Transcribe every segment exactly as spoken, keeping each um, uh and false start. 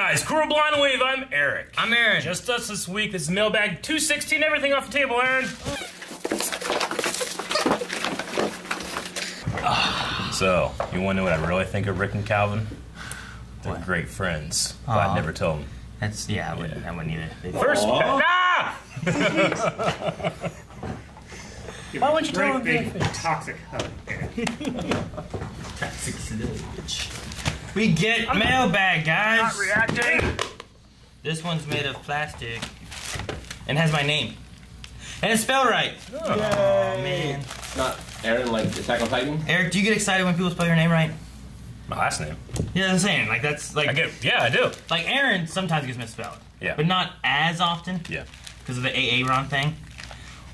guys, Coral Blind Wave, I'm Eric. I'm Aaron. Just us this week, this is Mailbag two sixteen, everything off the table, Aaron. So, you wanna know what I really think of Rick and Calvin? They're what? Great friends, but I'd never tell them. That's, yeah, I wouldn't, yeah. I wouldn't either. First, ah! Why would you tell them big, big toxic hug, toxic silly bitch. We get I'm mailbag, guys. Not reacting. This one's made of plastic and has my name. And it's spelled right. Oh, oh man. Not Aaron, like Attack on Titan? Eric, do you get excited when people spell your name right? My last name. Yeah, I'm saying, like that's like. I get, yeah, I do. Like Aaron sometimes gets misspelled. Yeah. But not as often. Yeah. Because of the A A Ron thing.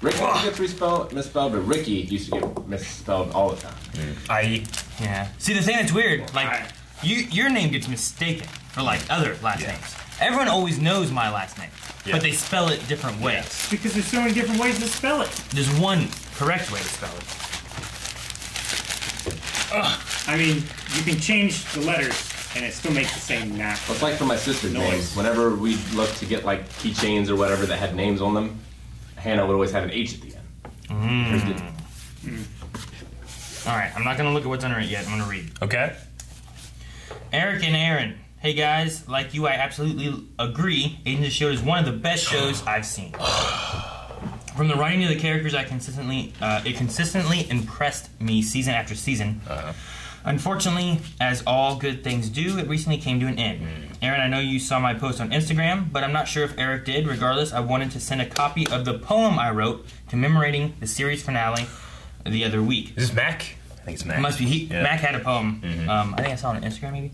Rick oh. gets misspelled, misspelled, but Ricky used to get misspelled all the time. Mm. I. Yeah. See, the thing that's weird, like, I, you, your name gets mistaken for like other last yeah. names. Everyone always knows my last name, yeah. but they spell it different ways. Yes. Because there's so many different ways to spell it. There's one correct way to spell it. Ugh. I mean, you can change the letters and it still makes the same nap. Well, it's like for my sister's noise. Names. Whenever we looked to get like keychains or whatever that had names on them, Hannah would always have an H at the end. Mm. Mm. All right, I'm not gonna look at what's under it yet. I'm gonna read. Okay. Eric and Aaron. Hey guys, like you, I absolutely agree. Agents of S H I E L D is one of the best shows I've seen. From the writing to the characters, I consistently uh, it consistently impressed me season after season. Uh-huh. Unfortunately, as all good things do, it recently came to an end. Mm. Aaron, I know you saw my post on Instagram, but I'm not sure if Eric did. Regardless, I wanted to send a copy of the poem I wrote commemorating the series finale the other week. Is this Mac? I think it's Mac. It must be. He, yeah. Mac had a poem. Mm-hmm. um, I think I saw it on Instagram, maybe.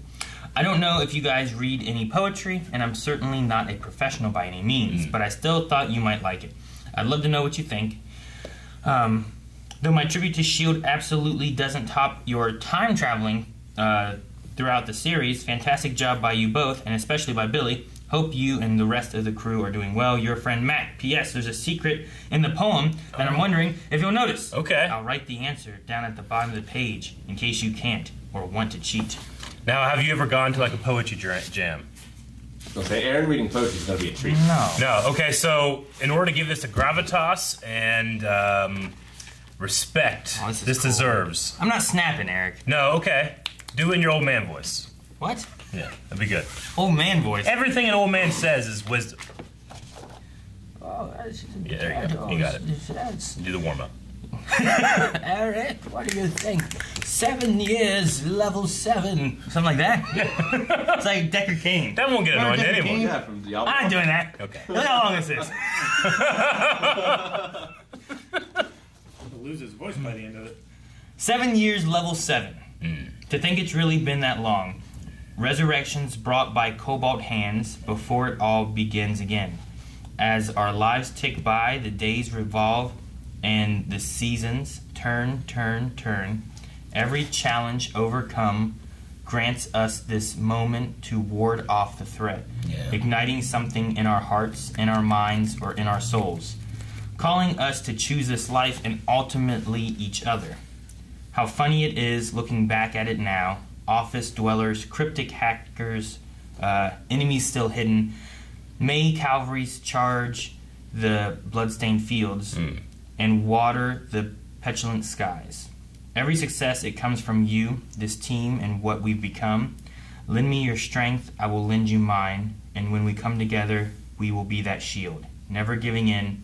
I don't know if you guys read any poetry, and I'm certainly not a professional by any means, mm. but I still thought you might like it. I'd love to know what you think. Um... Though my tribute to S H I E L D absolutely doesn't top your time traveling uh, throughout the series, fantastic job by you both, and especially by Billy. Hope you and the rest of the crew are doing well. Your friend Matt. P S There's a secret in the poem that I'm wondering if you'll notice. Okay. I'll write the answer down at the bottom of the page in case you can't or want to cheat. Now, have you ever gone to like a poetry jam? Okay, Aaron reading poetry is going to be a treat. No. No, okay, so in order to give this a gravitas and... Um, respect. Oh, this, this cool. deserves. I'm not snapping, Eric. No, okay. Do it in your old man voice. What? Yeah, that'd be good. Old man voice? Everything an old man says is wisdom. Oh, that's, yeah, there you go. You got it. That's, do the warm-up. Eric, what do you think? Seven years, level seven. Something like that? Yeah. It's like Decker Kane. That won't get annoying to anyone. Yeah, from the album. I'm not doing that. Okay. Look how long this is. Lose his voice by the end of it. Seven years, level seven. Mm. To think it's really been that long. Resurrections brought by cobalt hands before it all begins again. As our lives tick by, the days revolve and the seasons turn, turn, turn. Every challenge overcome grants us this moment to ward off the threat, yeah. igniting something in our hearts, in our minds, or in our souls. Calling us to choose this life and ultimately each other. How funny it is looking back at it now. Office dwellers, cryptic hackers, uh, enemies still hidden. May cavalries charge the bloodstained fields mm. and water the petulant skies. Every success, it comes from you, this team, and what we've become. Lend me your strength, I will lend you mine. And when we come together, we will be that shield. Never giving in.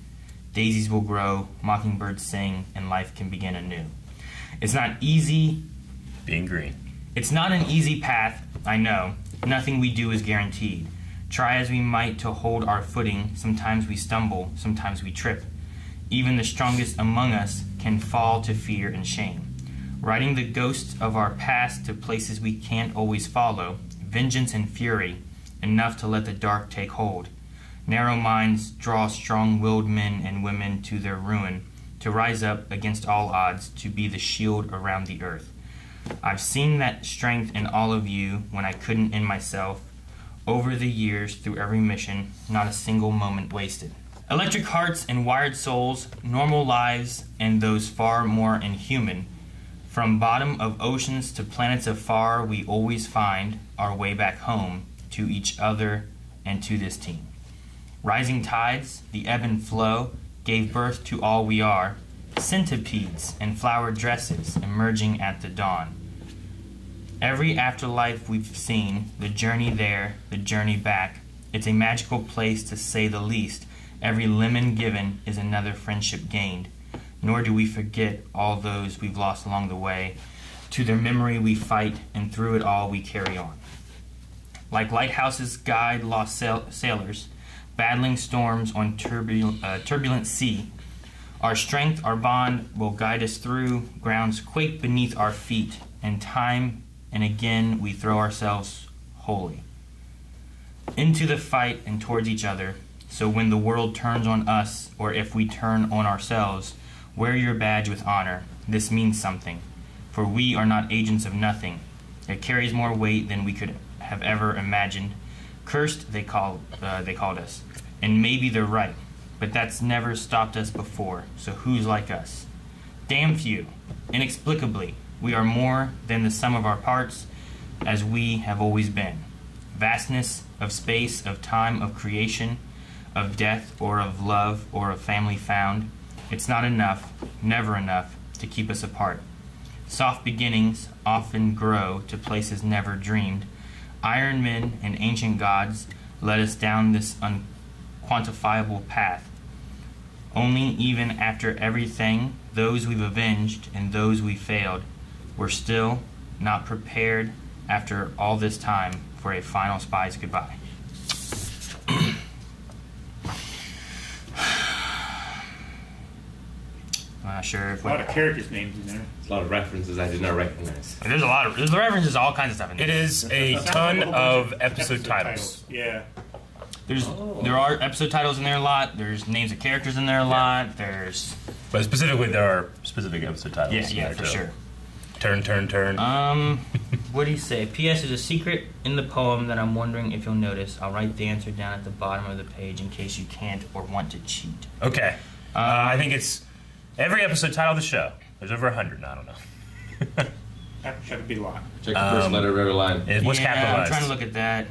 Daisies will grow, mockingbirds sing, and life can begin anew. It's not easy. Being green. It's not an easy path, I know. Nothing we do is guaranteed. Try as we might to hold our footing, sometimes we stumble, sometimes we trip. Even the strongest among us can fall to fear and shame. Riding the ghosts of our past to places we can't always follow, vengeance and fury, enough to let the dark take hold. Narrow minds draw strong-willed men and women to their ruin, to rise up against all odds, to be the shield around the earth. I've seen that strength in all of you when I couldn't in myself. Over the years, through every mission, not a single moment wasted. Electric hearts and wired souls, normal lives, and those far more inhuman. From bottom of oceans to planets afar, we always find our way back home. to each other, and to this team. Rising tides, the ebb and flow, gave birth to all we are, centipedes and flower dresses emerging at the dawn. Every afterlife we've seen, the journey there, the journey back, it's a magical place to say the least. Every lemon given is another friendship gained. Nor do we forget all those we've lost along the way. To their memory we fight, and through it all we carry on. Like lighthouses guide lost sail sailors, battling storms on turbul uh, turbulent sea, our strength, our bond, will guide us through. Grounds quake beneath our feet, and time and again we throw ourselves wholly into the fight and towards each other. So when the world turns on us, or if we turn on ourselves, wear your badge with honor. This means something, for we are not agents of nothing. It carries more weight than we could have ever imagined. Cursed, they called, uh, they called us, and maybe they're right, but that's never stopped us before, so who's like us? Damn few. Inexplicably, we are more than the sum of our parts, as we have always been. Vastness of space, of time, of creation, of death, or of love, or of family found. It's not enough, never enough, to keep us apart. Soft beginnings often grow to places never dreamed. Iron men and ancient gods led us down this unquantifiable path. Only even after everything, those we've avenged and those we failed, were still not prepared after all this time for a final spy's goodbye. I'm not sure if a lot of characters' names in there. There's a lot of references I did not recognize. There's a lot of there's references to all kinds of stuff in there. It is a ton of episode titles. Yeah. There's oh. there are episode titles in there a lot. There's names of characters in there a lot. Yeah. There's but specifically there are specific episode titles. Yeah, in yeah, there for too. sure. Turn, turn, turn. Um, what do you say? P S There's a secret in the poem that I'm wondering if you'll notice. I'll write the answer down at the bottom of the page in case you can't or want to cheat. Okay. Um, uh, I think it's. Every episode title of the show. There's over a hundred. I don't know. That should be a lot. Check the first um, letter of every line. It was yeah, capitalized. I'm trying to look at that.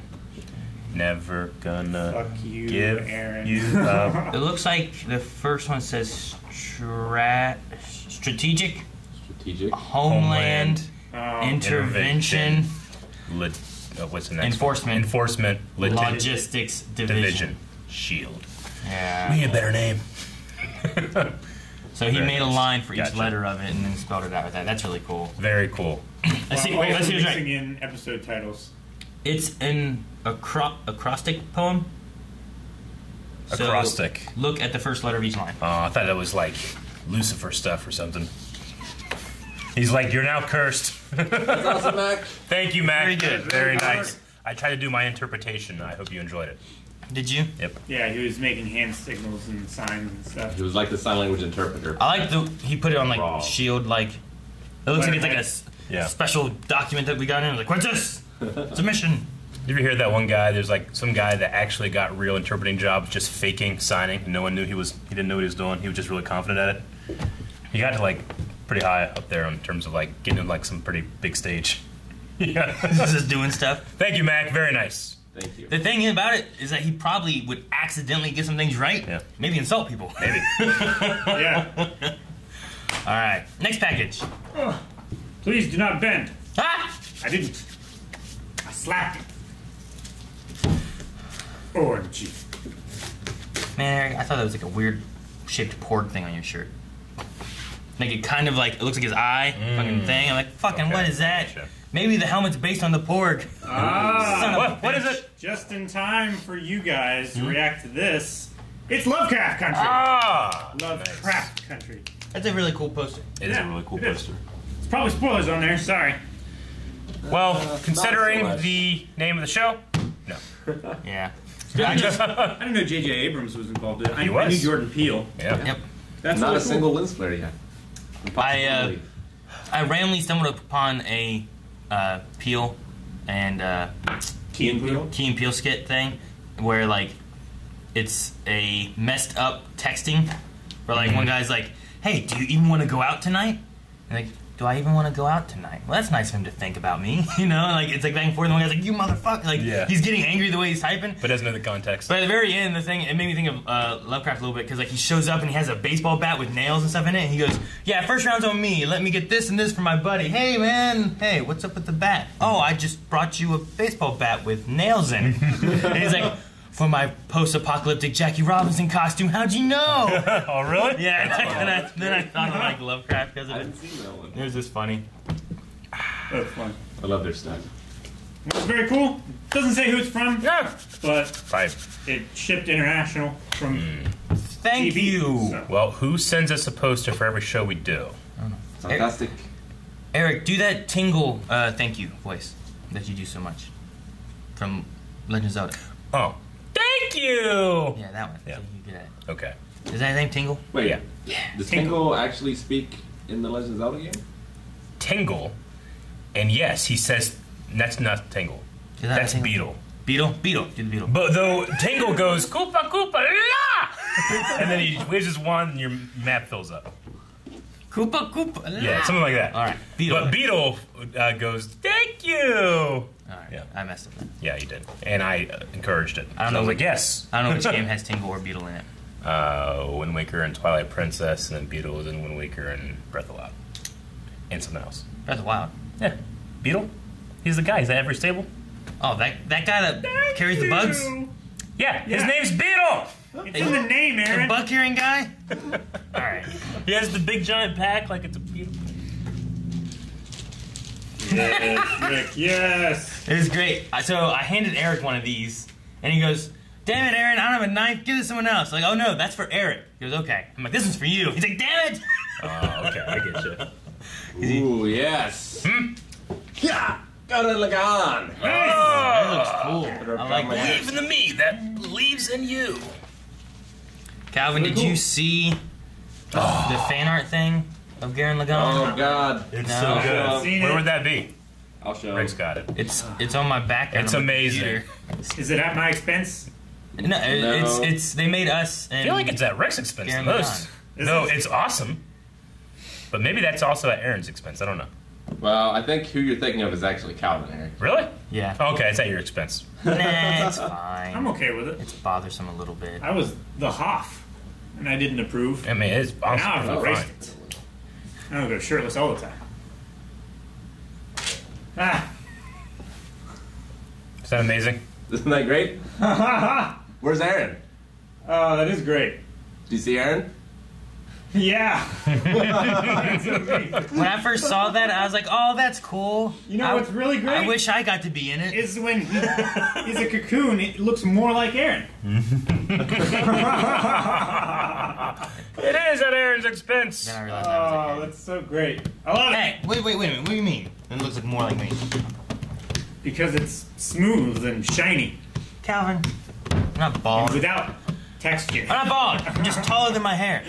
Never gonna Fuck you, give Aaron. you up. It looks like the first one says stra strategic, strategic, homeland, homeland. intervention, intervention. Oh, what's the next enforcement, one? enforcement, logistics division. division, shield. Yeah. We need a better name. So he made a line for each gotcha. letter of it and then spelled it out with that. That's really cool. Very cool. Let's see. Wait, let's see what's right. in episode titles. It's an acro acrostic poem. Acrostic. So look at the first letter of each line. Oh, I thought that was like Lucifer stuff or something. He's like, you're now cursed. That's awesome, Mac. Thank you, Mac. Very good. Very nice. I tried to do my interpretation. I hope you enjoyed it. Did you? Yep. Yeah, he was making hand signals and signs and stuff. It was like the sign language interpreter. I like the he put it on like Raw. shield like. It looks Letter like it's like a yeah. special document that we got in. Like, what's this? It's a mission. Did you ever hear that one guy? There's like some guy that actually got real interpreting jobs, just faking signing, and no one knew he was. He didn't know what he was doing. He was just really confident at it. He got to like pretty high up there in terms of like getting in like some pretty big stage. Yeah, just doing stuff. Thank you, Mac. Very nice. Thank you. The thing about it is that he probably would accidentally get some things right. Yeah. Maybe insult people. Maybe. Yeah. All right. Next package. Oh, please do not bend. Ah! I didn't. I slapped it. O M G. Man, I thought that was like a weird shaped pork thing on your shirt. Like it kind of like, it looks like his eye mm. fucking thing. I'm like, fucking okay. what is that? Gotcha. Maybe the helmet's based on the porg. Ah, what, what is it? Just in time for you guys to mm-hmm. react to this. It's Lovecraft Country. Ah, Lovecraft nice. Country. That's a really cool poster. It yeah, is a really cool poster. Is. It's probably spoilers on there. Sorry. Uh, well, considering so the name of the show, no. yeah. I, just, I didn't know J J Abrams was involved in it. I, he was. I knew Jordan Peele. Yeah. yeah. Yep. That's not really a cool. single lens flare yet. I uh, I randomly stumbled upon a. Uh, Peele and uh, Key and Peele? Key and Peele skit thing where like it's a messed up texting where like mm-hmm. one guy's like, hey, do you even want to go out tonight? And like, do I even want to go out tonight? Well, that's nice of him to think about me, you know? Like, it's like back and forth, and one guy's like, you motherfucker! Like, yeah. He's getting angry the way he's typing. But doesn't know the context. But at the very end, the thing, it made me think of uh, Lovecraft a little bit, because, like, he shows up and he has a baseball bat with nails and stuff in it, and he goes, yeah, first round's on me, let me get this and this for my buddy. Hey, man, hey, what's up with the bat? Oh, I just brought you a baseball bat with nails in it. And he's like, for my post-apocalyptic Jackie Robinson costume, how'd you know? Oh, really? Yeah, and I, then I thought I like Lovecraft because of it. I didn't see that one. It was just funny. That's fun. I love their stuff. It was very cool. Doesn't say who it's from, yeah. but right. it shipped international from mm. Thank T V, you. So. Well, who sends us a poster for every show we do? I don't know. Sarcastic. Eric, Eric, do that tingle uh, thank you voice that you do so much from Legend of Zelda. Oh. Thank you! Yeah, that one. Yeah. So you get it. Okay. Does that name Tingle? Wait, yeah. yeah. Does Tingle. Tingle actually speak in the Legend of Zelda game? Tingle? And yes, he says, that's not Tingle. That that's Tingle? Beetle. Beetle? Beetle. Do the Beetle. But though Tingle goes, Koopa Koopa la! And then he waves his wand and your map fills up. Koopa Koopa la! Yeah, something like that. Alright. Beetle. But Beetle uh, goes, thank you! Alright, yeah. I messed up that. Yeah, you did. And I uh, encouraged it. I don't so know I was which, like, yes. I don't know which game has Tingle or Beetle in it. Uh, Wind Waker and Twilight Princess, and then Beetle is in Wind Waker and Breath of the Wild. And something else. Breath of the Wild? Yeah. Beetle? He's the guy. Is that ever stable? Oh, that that guy that Thank carries you. the bugs? Yeah, yeah, his name's Beetle! It's in the name, Aaron. The bug carrying guy? Alright. He has the big giant pack like it's a beetle. Yes, Rick, yes! It was great. So I handed Eric one of these, and he goes, damn it, Aaron, I don't have a knife, give it to someone else. I'm like, oh no, that's for Eric. He goes, okay. I'm like, this one's for you. He's like, damn it! Oh, uh, okay, I get you. Ooh, he, yes. Hmm? Yeah! Got it, look on! Oh, that looks cool. I like that. Believe in the me, that believes in you. Calvin, did cool. you see the, oh. the fan art thing? Of Garen Lagann. Oh God, it's no. so good. Where would that be? I'll show. Rick's got it. It's it's on my back. It's amazing. Is it at my expense? No, no, it's it's they made us. And I feel like it's at Rick's expense the most. No, it? It's awesome. But maybe that's also at Aaron's expense. I don't know. Well, I think who you're thinking of is actually Calvin, Eric. Really? Yeah. Oh, okay, it's at your expense. Nah, it's fine. I'm okay with it. It's bothersome a little bit. I was the Hoff, and I didn't approve. I mean, it's awesome. Now I've erased it. I don't go shirtless all the time. Ah! Is that amazing? Isn't that great? Where's Aaron? Oh, that is great. Do you see Aaron? Yeah! When I first saw that, I was like, oh, that's cool. You know I, what's really great? I wish I got to be in it. Is when he, he's a cocoon, it looks more like Aaron. It is at Aaron's expense. Then I realized that was like Aaron. Oh, that's so great. I love it. Hey, wait, wait, wait a minute. What do you mean? It looks like more like me. Because it's smooth and shiny. Calvin, I'm not bald. And without texture. I'm not bald. I'm just taller than my hair.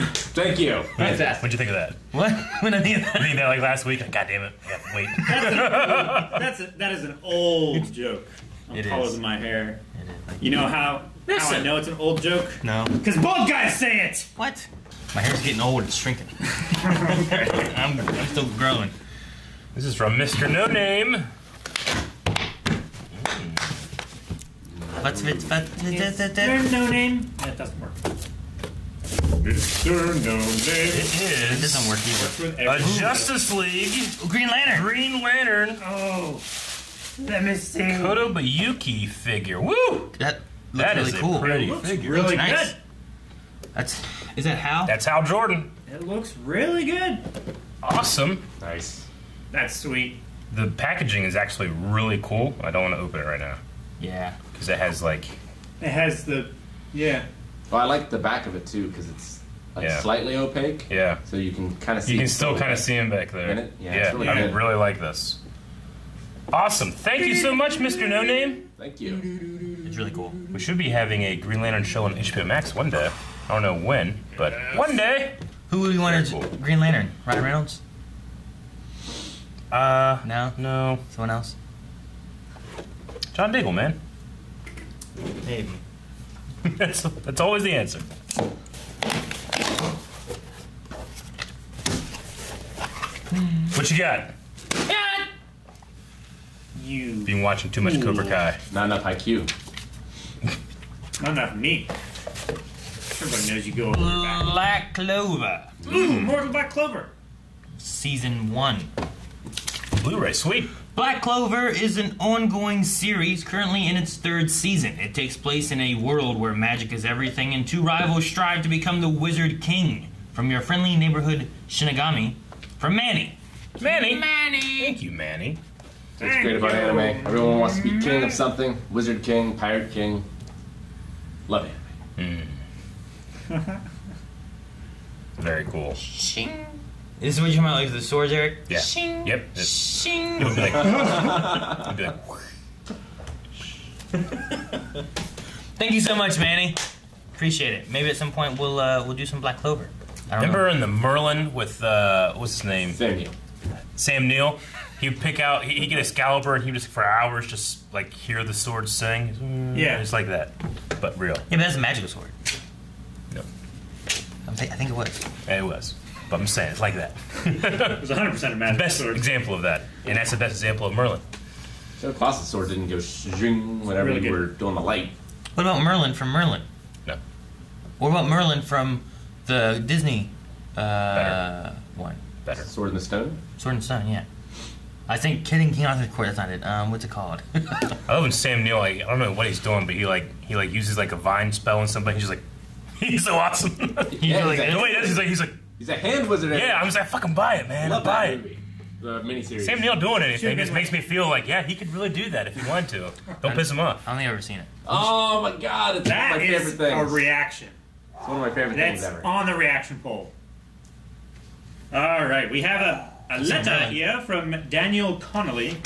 Thank you. Fantastic. What'd you think of that? What? When I did that? I did that like last week. God damn it. I got to wait. That's, an old, that's a, that is an old it's, joke. I'm it taller is. than my hair. It is. Like, you know how... Listen. How I know it's an old joke? No. Because bald guys say it! What? My hair's getting old, it's shrinking. I'm, I'm still growing. This is from Mister No Name. What's it? Mister No Name? That doesn't work. Mister No Name. It is. It doesn't work either. A Justice League. Green Lantern. Green Lantern. Oh. Let me see. Kotobayuki figure. Woo! That. Looks that really is a cool. pretty it looks figure. Really looks nice. good. That's is that Hal? That's Hal Jordan. It looks really good. Awesome. Nice. That's sweet. The packaging is actually really cool. I don't want to open it right now. Yeah. Because it has like. It has the, yeah. Well, I like the back of it too because it's like yeah. slightly opaque. Yeah. So you can kind of see. You can still kind of see him back there. It? Yeah. yeah. It's really I good. really like this. Awesome. Thank you so much, Mister No Name. Thank you. It's really cool. We should be having a Green Lantern show on H B O Max one day. I don't know when, but yes. one day. Who would we want as cool. Green Lantern? Ryan Reynolds? Uh, no? No. Someone else? John Diggle, man. Maybe. that's, that's always the answer. What you got? Yeah. You. Been watching too much Ooh. Cobra Kai. Not enough I Q. Not enough meat. Everybody knows you go over back. Black Clover. Ooh, Mortal Black Clover. Season one. Blu-ray, sweet. Black Clover is an ongoing series currently in its third season. It takes place in a world where magic is everything and two rivals strive to become the Wizard King. From your friendly neighborhood Shinigami, from Manny. Manny! Manny! Thank you, Manny. That's great about anime. Everyone wants to be king of something. Wizard King, Pirate King. Love anime. Mm. Very cool. Shing. Is this what you might like the swords, Eric? Yeah. Shing. Yep. It's, Shing. It'll be like... it'll be like... Thank you so much, Manny. Appreciate it. Maybe at some point we'll uh, we'll do some Black Clover. I remember, remember in the Merlin with, uh, what's his name? Sam Neill. Sam Neill. He'd pick out, he'd get Excalibur and he'd just, for hours, just like hear the sword sing. Yeah. Just like that. But real. Yeah, but that's a magical sword. No. I think it was. Yeah, it was. But I'm saying, it's like that. It was one hundred percent a magical best sword. Best example of that. And that's the best example of Merlin. So the Colossus sword didn't go zhing whenever really you good. Were doing the light. What about Merlin from Merlin? No. What about Merlin from... the Disney uh, Better. one. Better. Sword in the Stone? Sword in the Stone, yeah. I think Kidding King Arthur's Court, that's not it. Um, what's it called? I love when Sam Neill, like, I don't know what he's doing, but he like he like uses like a vine spell on somebody. He's just like, he's so awesome. He's yeah, like, he's, no, wait, he's like, he's like, he's a hand wizard. Yeah, I'm just like, fucking buy it, man. Love buy it. Movie. The miniseries. Sam Neill doing anything just makes me feel like, yeah, he could really do that if he wanted to. Don't piss him off. I don't think I've ever seen it. Oh my god, it's that one of my favorite things. That is a reaction. It's one of my favorite That's things ever. On the reaction poll. All right, we have a, a letter here from Daniel Connolly.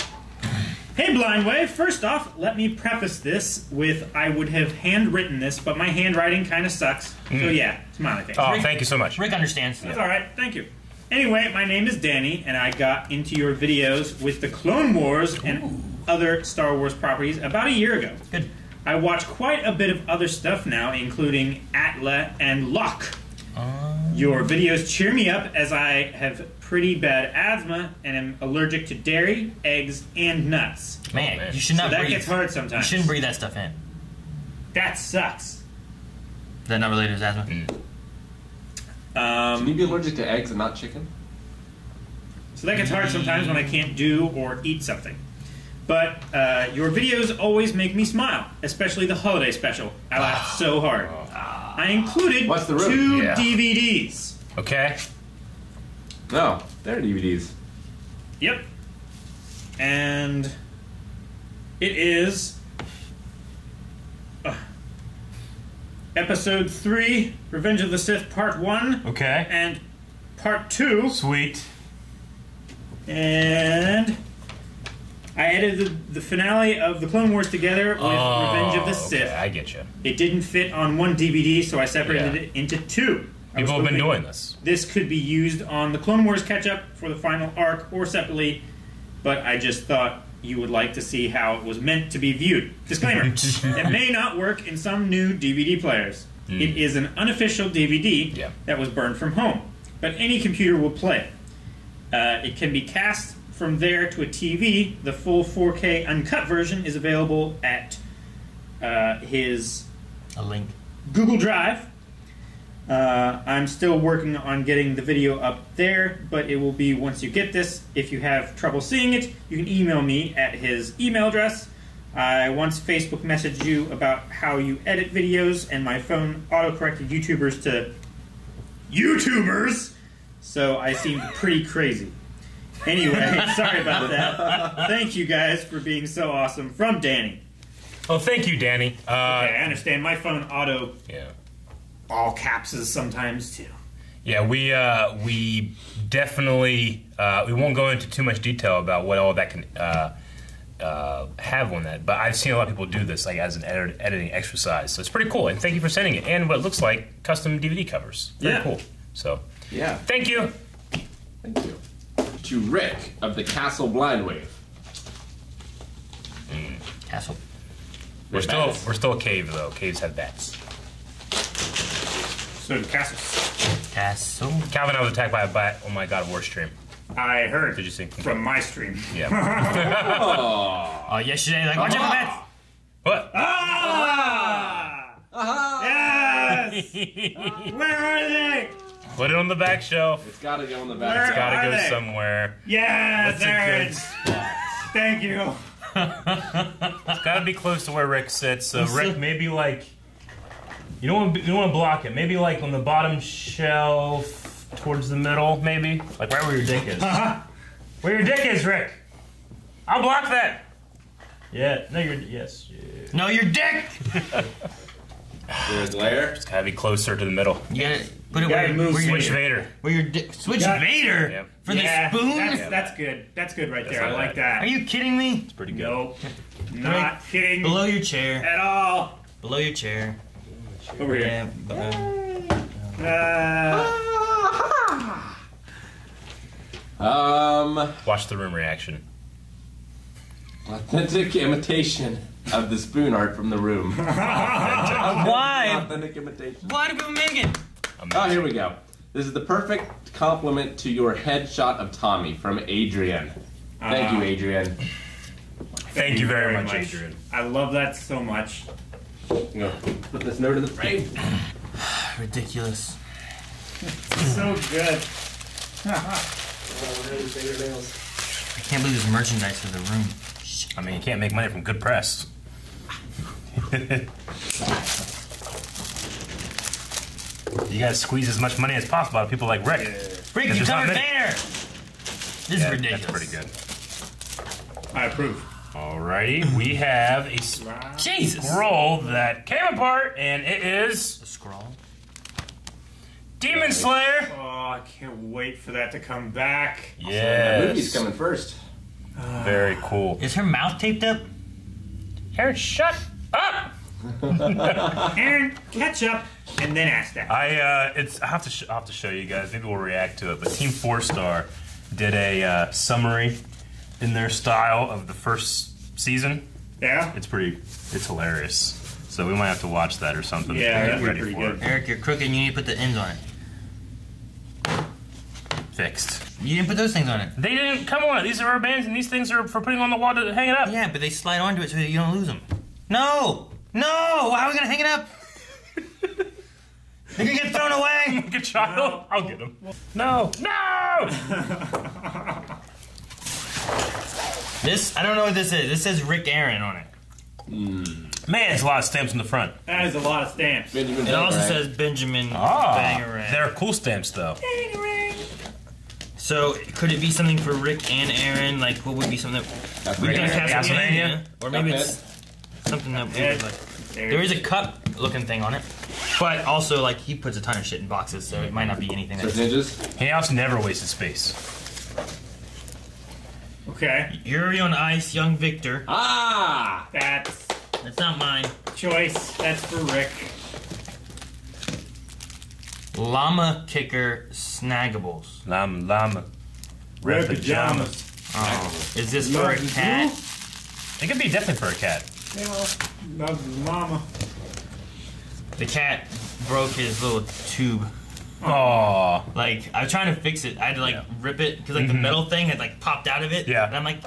Hey, Blindwave. First off, let me preface this with I would have handwritten this, but my handwriting kind of sucks. Mm. So yeah, smiley face. Oh, Rick, thank you so much. Rick understands. That's yeah. all right. Thank you. Anyway, my name is Danny, and I got into your videos with the Clone Wars Ooh. And other Star Wars properties about a year ago. Good. I watch quite a bit of other stuff now, including Atla and Locke. Um. Your videos cheer me up as I have pretty bad asthma and am allergic to dairy, eggs, and nuts. Man, oh, man. you should not so breathe. That gets hard sometimes. You shouldn't breathe that stuff in. That sucks. Is that not related to his asthma? Mm. Um, Should you be allergic to eggs and not chicken? So that gets hard sometimes when I can't do or eat something. But uh, your videos always make me smile, especially the holiday special. I laughed so hard. I included What's the two yeah. D V Ds. Okay. No, oh, they're D V Ds. Yep. And it is uh, episode three, Revenge of the Sith, part one. Okay. And part two. Sweet. And... I edited the finale of The Clone Wars together with oh, Revenge of the Sith. Okay, I get you. It didn't fit on one D V D, so I separated yeah. it into two. People have been doing this. This could be used on The Clone Wars catch-up for the final arc or separately, but I just thought you would like to see how it was meant to be viewed. Disclaimer, it may not work in some new D V D players. Mm. It is an unofficial D V D yeah. that was burned from home, but any computer will play. Uh, it can be cast... From there to a T V, the full four K uncut version is available at uh, his a link. Google Drive. Uh, I'm still working on getting the video up there, but it will be once you get this. If you have trouble seeing it, you can email me at his email address. I once Facebook messaged you about how you edit videos, and my phone auto-corrected YouTubers to YouTubers, so I seemed pretty crazy. Anyway, sorry about that. Thank you guys for being so awesome. From Danny. Oh, thank you, Danny. Uh, okay, I understand. My phone auto yeah. all capses sometimes, too. Yeah, we uh, we definitely... Uh, we won't go into too much detail about what all that can uh, uh, have on that, but I've seen a lot of people do this like as an edit editing exercise, so it's pretty cool, and thank you for sending it. And what it looks like, custom D V D covers. Very yeah. cool. So, yeah. thank you. Thank you. To Rick of the Castle Blindwave. Mm. Castle. We're still we're still a cave though. Caves have bats. So do castles. Castle. Calvin, I was attacked by a bat on my God of War stream. I heard. Did you see? From my stream. Yeah. Oh, uh, yesterday, like, watch out for that! What? Ah! Ah! Yes! Where are they? Put it on the back shelf. It's gotta go on the back shelf. It's gotta go somewhere. Yeah, there it is. Thank you. It's gotta be close to where Rick sits. So Rick, maybe like, you don't want to, you don't want to block it. Maybe like on the bottom shelf. Towards the middle, maybe? Like right where your dick is. Uh-huh. Where your dick is, Rick! I'll block that! Yeah, no, your yes. Yeah. No, your dick! There's Lair. It's gotta be closer to the middle. You gotta put you it gotta where, where your Switch Vader. Where your dick. Switch you Vader? Yeah. For yeah, the spoon? That's, that's good. That's good right that's there. I like that. Are you kidding me? It's pretty good. Nope. Not right. Kidding. Below your chair. At all. Below your chair. Over here. Yeah. Um, Watch the room reaction. Authentic imitation of the spoon art from the room. Authentic. Why? Authentic imitation. Why do we make it? Oh, here we go. This is the perfect compliment to your headshot of Tommy from Adrian. Thank uh, you, Adrian. Thank, thank you very, very much, much, Adrian. I love that so much. No. Put this note in the frame. Ridiculous. It's so good. I can't believe there's merchandise for the room. I mean, you can't make money from good press. You gotta squeeze as much money as possible out of people like Rick. Yeah. Rick, you covered Vader! This yeah, is ridiculous. That's pretty good. I approve. Alrighty, we have a Jesus. Scroll that came apart, and it is... A scroll? Demon Slayer! Oh, I can't wait for that to come back. Yeah. The movie's coming first. Uh, Very cool. Is her mouth taped up? Aaron, shut up! Aaron, catch up and then ask that. I uh, it's I have to sh I'll have to show you guys. Maybe we'll react to it. But Team Four Star did a uh, summary in their style of the first season. Yeah. It's pretty. It's hilarious. So we might have to watch that or something. Yeah, we're pretty good. It. Eric, you're crooked. You need to put the ends on it. Fixed. You didn't put those things on it. They didn't come on it. These are our bands, and these things are for putting on the wall to hang it up. Yeah, but they slide onto it so that you don't lose them. No! No! How are we gonna hang it up? They're gonna get thrown away. Good child. No. I'll get them. No! No! This I don't know what this is. This says Rick Aaron on it. Mm. Man, it's a lot of stamps in the front. That is a lot of stamps. Benjamin it also Bangarang. Says Benjamin ah, Bangarang. They're cool stamps though. So, could it be something for Rick and Aaron? Like, what would be something that we think Castlevania? Or maybe it's something that we would like. There is a cup-looking thing on it. But also, like, he puts a ton of shit in boxes, so it might not be anything that's... Ninjas? He also never wasted space. Okay. Yuri on Ice, Young Victor. Ah! That's... That's not mine. Choice. That's for Rick. Llama Kicker Snaggables. Llama, llama. Red pajamas. Oh. Is this for a cat? It could be definitely for a cat. Yeah, love llama. The cat broke his little tube. Oh. Like, I was trying to fix it. I had to, like, yeah. rip it, because, like, mm-hmm. the metal thing had, like, popped out of it. Yeah. And I'm like,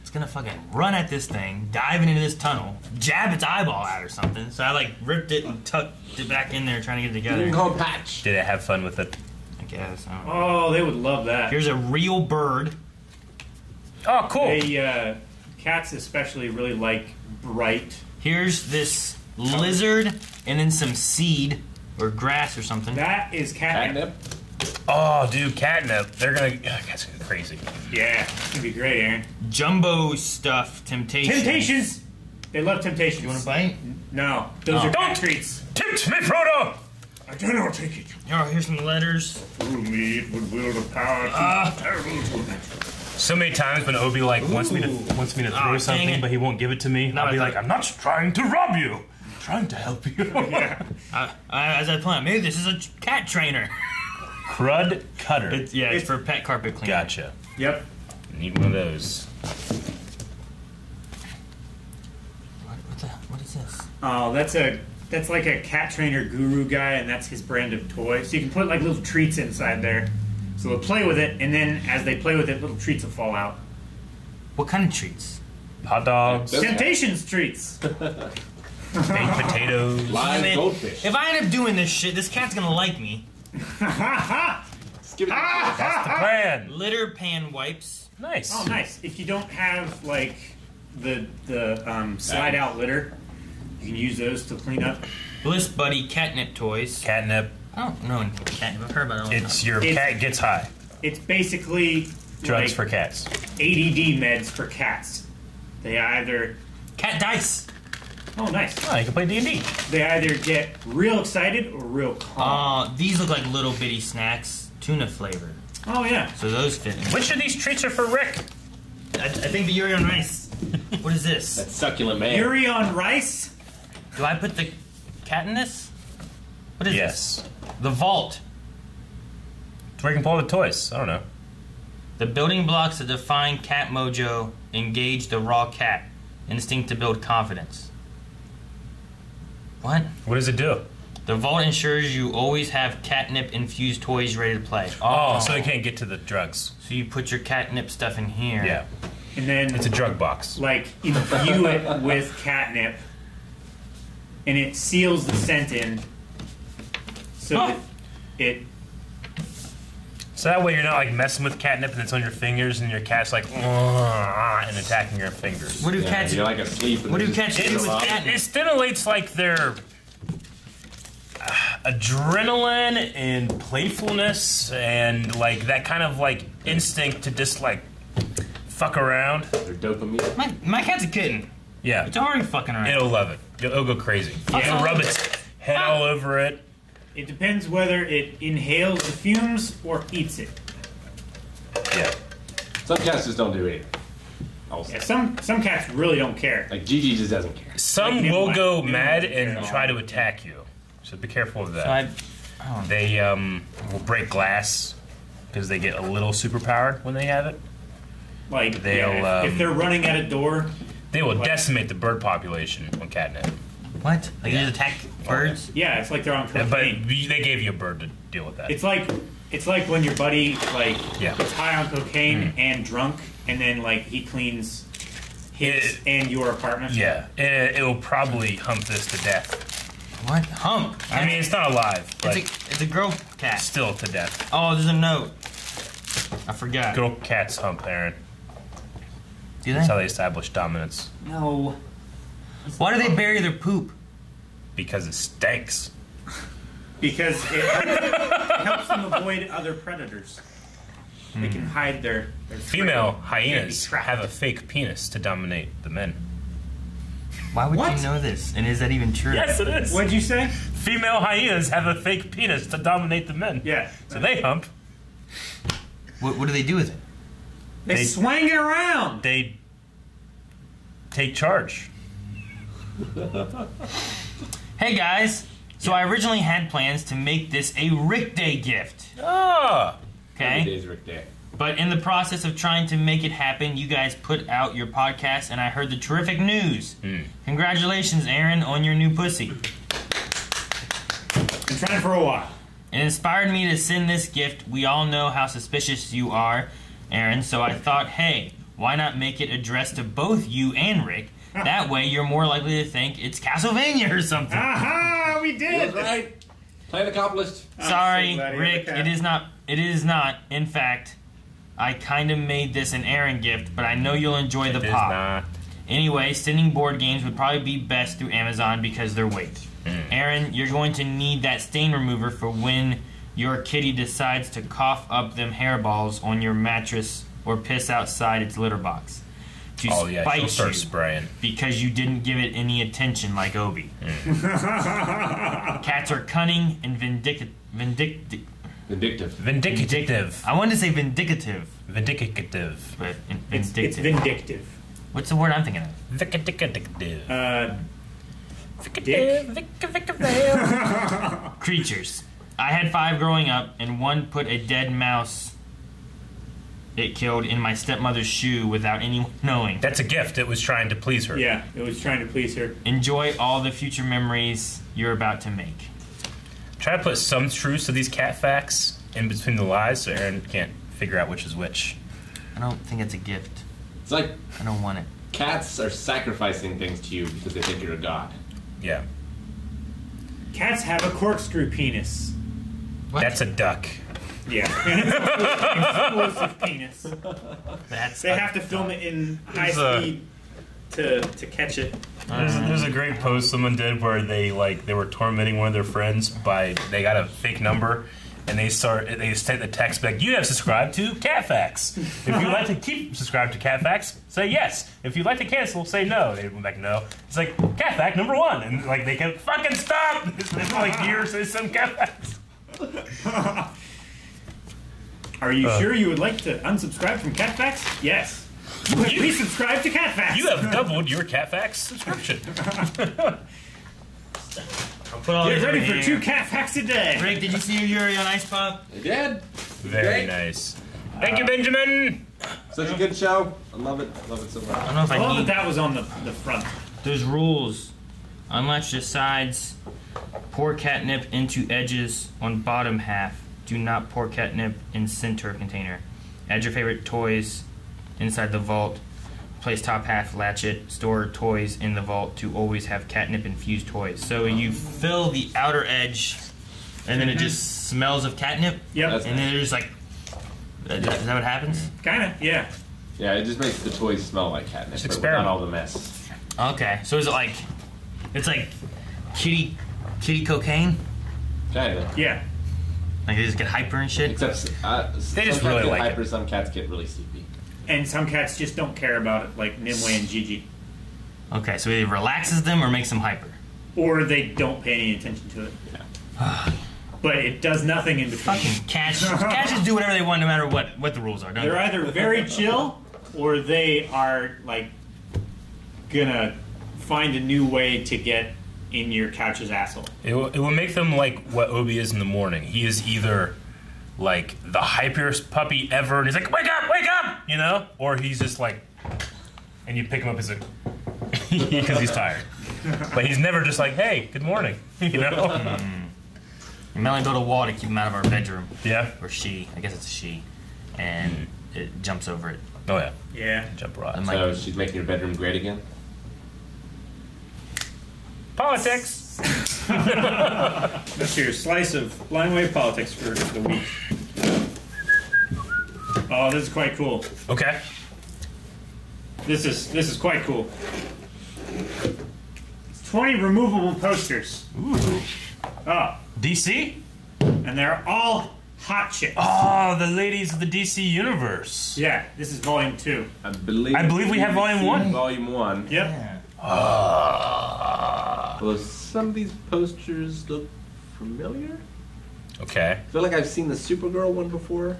it's gonna fucking run at this thing, diving into this tunnel, jab its eyeball out or something. So I like ripped it and tucked it back in there, trying to get it together. You call it patch. Did it have fun with it? I guess. I don't know. Oh, they would love that. Here's a real bird. Oh, cool. They, uh, cats especially really like bright. Here's this lizard and then some seed or grass or something. That is catnip. Catnip. Oh, dude, catnip. They're gonna... Oh, that's gonna be crazy. Yeah, it's gonna be great, Aaron. Jumbo stuff, Temptations. Temptations! They love Temptations. You wanna bite? No. Those oh. are cat treats. Tempt me, Frodo! I do not take it. Oh, here's some letters. Through me, it would wield a power uh, to terrible torment. So many times when Obi, like, Ooh. wants me to wants me to throw oh, something, it. but he won't give it to me, no, I'll be like, I'm not trying to rob you. I'm trying to help you. Yeah. uh, as I plan, maybe this is a cat trainer. Crud cutter. It's, yeah, it's, it's for pet carpet cleaner. Gotcha. Yep. Need one of those. What, what the? What is this? Oh, that's a that's like a cat trainer guru guy, and that's his brand of toy. So you can put like little treats inside there. So they'll play with it, and then as they play with it, little treats will fall out. What kind of treats? Hot dogs. Temptations treats. Baked potatoes. Live I mean, goldfish. If I end up doing this shit, this cat's gonna like me. Give it ah, that's the plan. Litter pan wipes. Nice. Oh, nice. If you don't have like the the um, slide out litter, you can use those to clean up. Bliss Buddy catnip toys. Catnip. Oh no, catnip. I've heard about it. All it's time. Your it's, cat gets high. It's basically drugs like for cats. A D D meds for cats. They either cat dice. Oh, nice. Oh, you can play D and D. They either get real excited or real calm. Uh, these look like little bitty snacks. Tuna flavor. Oh yeah. So those fit in. Which of these treats are for Rick? I, I think the Yuri on rice. What is this? That's succulent man. Yuri on rice? Do I put the cat in this? What is yes. this? Yes. The vault. It's where you can pull the toys. I don't know. The building blocks that define cat mojo engage the raw cat instinct to build confidence. What? What does it do? The vault ensures you always have catnip-infused toys ready to play. Oh, oh, so they can't get to the drugs. So you put your catnip stuff in here. Yeah. And then... It's a drug box. Like, imbue it with catnip, and it seals the scent in, so oh. it... So that way you're not, like, messing with catnip and it's on your fingers, and your cat's like, and attacking your fingers. What do yeah, cats... You're, like, asleep. What do cats do with catnip? It stimulates, like, their... adrenaline and playfulness and like that kind of like instinct to just like fuck around. Their dopamine. My, my cat's a kitten. Yeah. It's already fucking around. It'll love it. It'll, it'll go crazy. Yeah. It'll rub its head ah. all over it. It depends whether it inhales the fumes or eats it. Yeah. Some cats just don't do it. Yeah, some some cats really don't care. Like Gigi just doesn't care. Some like, will go mad and try to attack you. So be careful of that. So I, I don't they um, will break glass because they get a little superpower when they have it. Like they'll yeah, if, um, if they're running at a door, they will like, decimate the bird population on catnip. What? Like yeah. they attack birds? Yeah, it's like they're on. Yeah, but they gave you a bird to deal with that. It's like it's like when your buddy like yeah. gets high on cocaine mm. and drunk, and then like he cleans his it, and your apartment. Yeah, it, it will probably hump this to death. What? Hump. I mean, it's not alive. It's a, it's a girl cat. Still to death. Oh, there's a note. I forgot. Girl cats hump, Aaron. Do they? That's how they establish dominance. No. Why do they bury their poop? Because it stinks. Because it helps them avoid other predators. Mm. They can hide their... their female hyenas have a fake penis to dominate the men. Why would what? you know this? And is that even true? Yes, it is. What'd you say? Female hyenas have a fake penis to dominate the men. Yeah. So they hump. What, what do they do with it? They, they swing it around. They take charge. Hey, guys. So yeah. I originally had plans to make this a Rick Day gift. Oh. Okay. Every day's Rick Day. But in the process of trying to make it happen, you guys put out your podcast, and I heard the terrific news. Mm. Congratulations, Aaron, on your new pussy. Been trying for a while. It inspired me to send this gift. We all know how suspicious you are, Aaron, so I thought, hey, why not make it addressed to both you and Rick? That way you're more likely to think it's Castlevania or something. Aha, we did it. Right. Plan accomplished. Sorry, so Rick, it is not. It is not, in fact... I kind of made this an Aaron gift, but I know you'll enjoy the it pop. Is not. Anyway, sending board games would probably be best through Amazon because they're weight. Mm. Aaron, you're going to need that stain remover for when your kitty decides to cough up them hairballs on your mattress or piss outside its litter box. To oh, yeah, spite she'll start you spraying. Because you didn't give it any attention like Obi. Mm. Cats are cunning and vindictive. Vindic Vindictive. Vindicative. Vindictive. I wanted to say vindicative. Vindicative. But vindictive. It's, it's vindictive. What's the word I'm thinking of? Vindictive. Uh, Vindictive. Creatures. I had five growing up, and one put a dead mouse it killed in my stepmother's shoe without anyone knowing. That's a gift. It was trying to please her. Yeah, it was trying to please her. Enjoy all the future memories you're about to make. Try to put some truth to these cat facts in between the lies, so Aaron can't figure out which is which. I don't think it's a gift. It's like I don't want it. Cats are sacrificing things to you because they think you're a god. Yeah. Cats have a corkscrew penis. What? That's a duck. Yeah. An explosive penis. That's they have to film it in high speed a, to to catch it. There's a, there's a great post someone did where they like they were tormenting one of their friends by they got a fake number and they start they sent the text back, you have subscribed to CatFacts. If you'd like to keep subscribed to CatFacts, say yes. If you'd like to cancel, say no. They went back no. It's like CatFact number one, and like they can fucking stop. It's been like years since some CatFacts. Are you uh, sure you would like to unsubscribe from CatFacts? Yes. Please subscribe to CatFacts. You have doubled your CatFacts subscription. I'll put all Get ready for here. two CatFacts a day. Rick, did you see your Yuri on Ice Pop? I did. Very Great. nice. Thank uh, you, Benjamin. Such a good show. I love it. I love it so much. I don't know if I, I love need... that that was on the, the front. There's rules. Unlatch the sides. Pour catnip into edges on bottom half. Do not pour catnip in center container. Add your favorite toys inside the vault. Place top half, latch it. Store toys in the vault to always have catnip infused toys. So you fill the outer edge, and then it just smells of catnip. Yep. That's and nice. then you're just like, is that what happens? Kinda. Yeah. Yeah. It just makes the toys smell like catnip. It's experiment. All the mess. Okay. So is it like, it's like kitty, kitty cocaine? Kinda. Yeah. Like they just get hyper and shit. Except uh, they just really like hyper. It. Some cats get really sleepy, and some cats just don't care about it, like Nimue and Gigi. Okay, so it relaxes them or makes them hyper, or they don't pay any attention to it. Yeah. But it does nothing in between. Fucking cats, cats just do whatever they want, no matter what what the rules are. Don't They're they? either very chill, or they are like gonna find a new way to get in your couch's asshole. It will, it will make them like what Obi is in the morning. He is either like the hyperest puppy ever, and he's like, wake up, wake up, you know? Or he's just like, and you pick him up as a, because he's tired. But he's never just like, hey, good morning, you know? Mm. You might build a wall to keep him out of our bedroom. Yeah. Or she, I guess it's a she. And it jumps over it. Oh yeah. Yeah. Jump right. So like, she's making your bedroom great again? Politics. That's your slice of blindway politics for the week. Oh, this is quite cool. Okay. This is this is quite cool. twenty removable posters. Ooh. Oh. D C? And they're all hot chicks. Oh, the ladies of the D C universe. Yeah. This is volume two. I believe. I believe we have volume one. Volume one. Yep. Yeah. Uh, well, some of these posters look familiar. Okay. I feel like I've seen the Supergirl one before.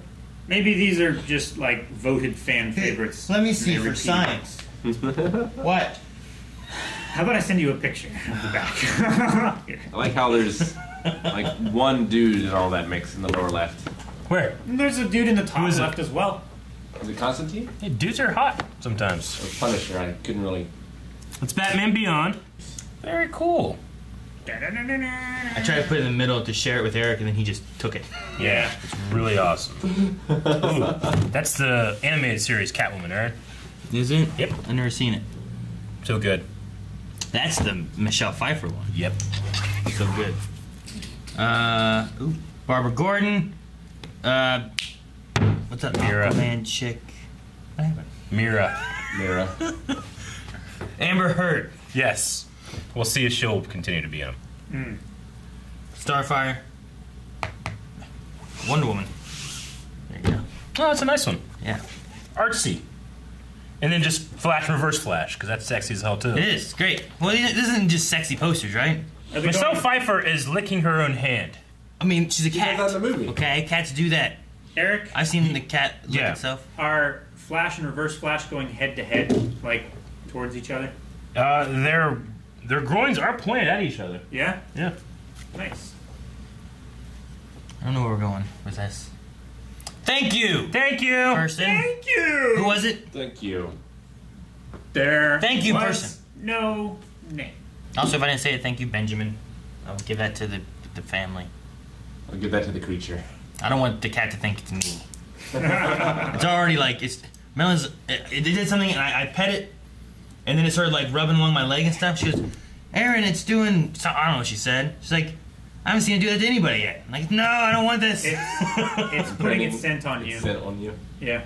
Maybe these are just like voted fan favorites. Hey, let me see for science. What? How about I send you a picture of the back? I like how there's like one dude in all that mix in the lower left. Where? And there's a dude in the top left as well. Is it Constantine? Hey, dudes are hot sometimes. Or Punisher, I couldn't really... It's Batman Beyond. Very cool. Da, da, da, da, da. I tried to put it in the middle to share it with Eric, and then he just took it. Yeah, it's really awesome. Ooh, that's the animated series Catwoman, Aaron. Is it? Yep. I've never seen it. So good. That's the Michelle Pfeiffer one. Yep. So good. Uh, ooh, Barbara Gordon. Uh, what's that Aquaman chick? What happened? Mira. Mira. Amber Heard. Yes. We'll see if she'll continue to be on. Mm. Starfire. Wonder Woman. There you go. Oh, that's a nice one. Yeah. Artsy. And then just Flash and Reverse Flash, because that's sexy as hell, too. It is. Great. Well, this isn't just sexy posters, right? Michelle Pfeiffer is licking her own hand. I mean, she's a cat. That's the movie. Okay, cats do that. Eric? I've seen the cat lick yeah. itself. Are Flash and Reverse Flash going head-to-head? Like... towards each other? Uh, their their groins are pointed at each other. Yeah? Yeah. Nice. I don't know where we're going with this. Thank you! Thank you! Person. Thank you! Who was it? Thank you. There Thank you, was person. no name. Also, if I didn't say it, thank you, Benjamin. I'll give that to the, the family. I'll give that to the creature. I don't want the cat to think it's me. It's already like, it's, Melon's, it, it did something and I, I pet it, and then it started like rubbing along my leg and stuff. She goes, Aaron, it's doing, so, I don't know what she said. She's like, I haven't seen it do that to anybody yet. I'm like, no, I don't want this. It's, it's putting its scent on you. It's scent on you. Yeah.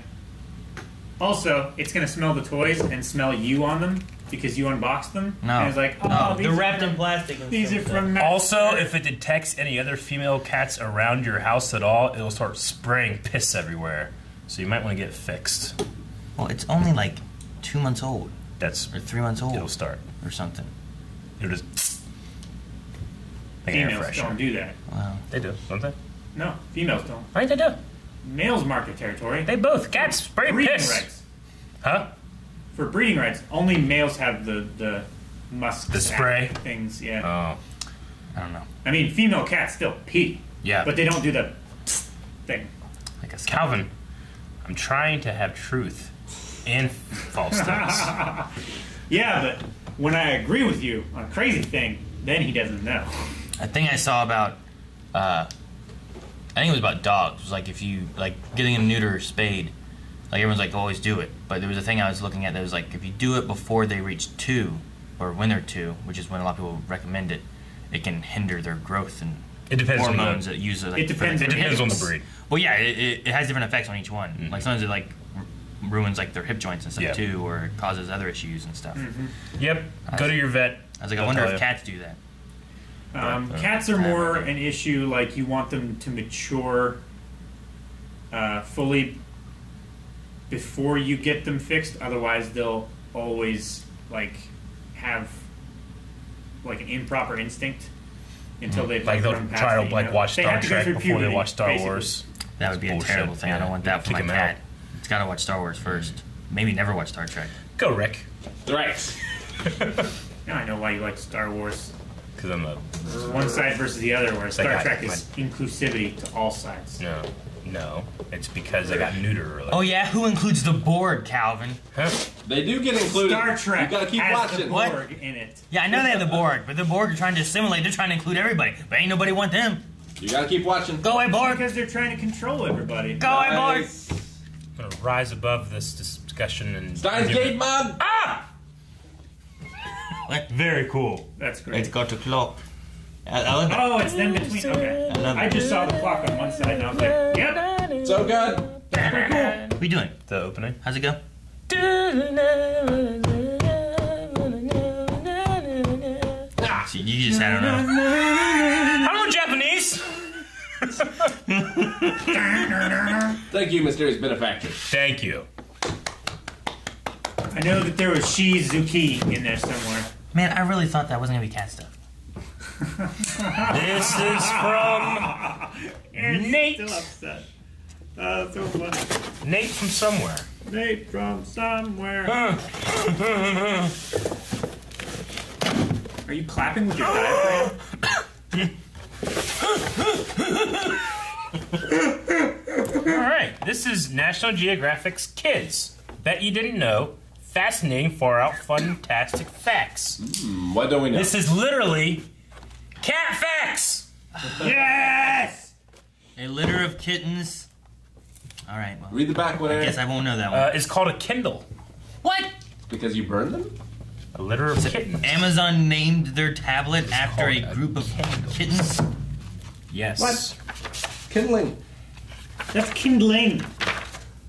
Also, it's going to smell the toys and smell you on them because you unboxed them. No. And it's like, oh, no. They're wrapped in plastic. And these are from Max. Also, if it detects any other female cats around your house at all, it'll start spraying piss everywhere. So you might want to get it fixed. Well, it's only like two months old. That's or three months old. It'll start. Or something. It'll just... Like females don't do that. Wow. They do, don't they? No, females don't. I think they do. Males mark their territory. They both. Cats spray breeding piss. Rights. Huh? For breeding rights, only males have the the musk. The spray things, yeah. Oh, I don't know. I mean, female cats still pee. Yeah, but they don't do the thing. I guess Calvin, I'm trying to have truth and false things. Yeah, but when I agree with you on a crazy thing, then he doesn't know. I think I saw about, uh, I think it was about dogs. It was like if you, like getting them neutered or spayed, like everyone's like, always do it. But there was a thing I was looking at that was like, if you do it before they reach two, or when they're two, which is when a lot of people recommend it, it can hinder their growth and it depends hormones on the, that use it. Like, it depends, it depends on the breed. Well, yeah, it, it, it has different effects on each one. Mm-hmm. Like sometimes it like ruins like their hip joints and stuff yep. too, or it causes other issues and stuff. Mm-hmm. Yep, I go was, to your vet. I was like, I wonder if cats do that. Um, yeah, cats are more an issue like you want them to mature uh, fully before you get them fixed. Otherwise, they'll always like have like an improper instinct until they like they'll try to like watch Star Trek before they watch Star Wars. That would be a terrible thing. I don't want that for my cat. It's got to watch Star Wars first. Maybe never watch Star Trek. Go, Rick. Right. Now I know why you like Star Wars. I'm a, one side versus the other, where Star Trek got, is my, inclusivity to all sides. No, no, it's because I got neutered earlier. Oh yeah, who includes the Borg, Calvin? Huh? They do get included. Star Trek you gotta keep has watching. The Borg what? in it. Yeah, I know they have the Borg, but the Borg are trying to assimilate. They're trying to include everybody, but ain't nobody want them. You gotta keep watching. Go away, Borg. Because they're trying to control everybody. Go away, nice. Borg. I'm gonna rise above this discussion and. Steins Gate, Mom. Ah! Like, very cool. That's great. It's got a clock. I, I love it. Oh, it's in between. Okay. I, love I just it. saw the clock on one side and I was like, yep. So good. That's pretty cool. What are you doing? The opening. How's it go? Ah, so you just, I don't know. I don't know Japanese. Thank you, mysterious benefactor. Thank you. I know that there was Shizuki in there somewhere. Man, I really thought that wasn't going to be cat stuff. This is from Aaron's Nate. Still upset. Uh, so funny. Nate from somewhere. Nate from somewhere. Are you clapping with your diaphragm? Alright, this is National Geographic's Kids. Bet you didn't know. Fascinating, far-out, fantastic facts. Mm, what don't we know? This is literally cat facts! Yes! A litter of kittens. All right, well. Read the back one. I guess I won't know that one. Uh, it's called a Kindle. What? Because you burned them? A litter of kittens. Amazon named their tablet it's after a group a of Kindle. kittens? Yes. What? Kindling. That's kindling.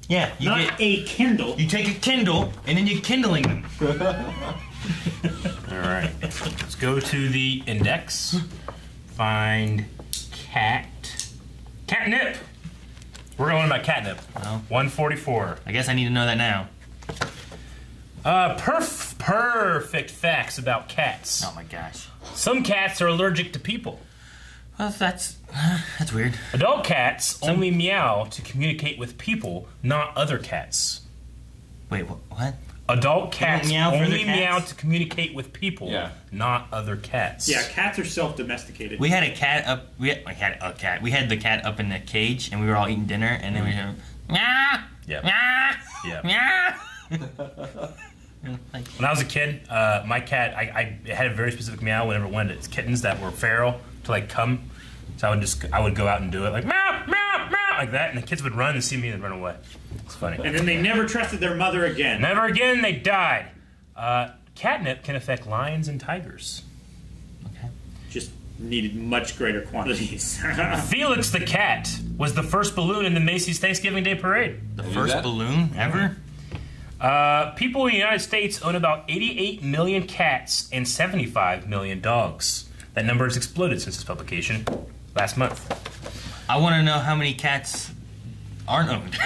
Yeah, you not get, a Kindle. You take a Kindle and then you're kindling them. All right, let's go to the index. Find cat catnip. We're going about catnip. Oh. one forty-four. I guess I need to know that now. Uh, perf perfect facts about cats. Oh my gosh. Some cats are allergic to people. Well, that's, uh, that's weird. Adult cats Some... only meow to communicate with people, not other cats. Wait, wh what? Adult cats meow only cats? meow to communicate with people, yeah. not other cats. Yeah, cats are self-domesticated. We had a cat up, we had, we had a cat, we had the cat up in the cage, and we were all eating dinner, and then we heard, meow, meow, meow. When I was a kid, uh, my cat, I, I had a very specific meow whenever it wanted. It's kittens that were feral. To like come, so I would just I would go out and do it like meow meow meow ah, like that, and the kids would run and see me and run away. It's funny. And then they never trusted their mother again. Never again, they died. Uh, catnip can affect lions and tigers. Okay. Just needed much greater quantities. Felix the cat was the first balloon in the Macy's Thanksgiving Day Parade. The first balloon ever? Uh, people in the United States own about eighty-eight million cats and seventy-five million dogs. That number has exploded since its publication last month. I want to know how many cats aren't owned.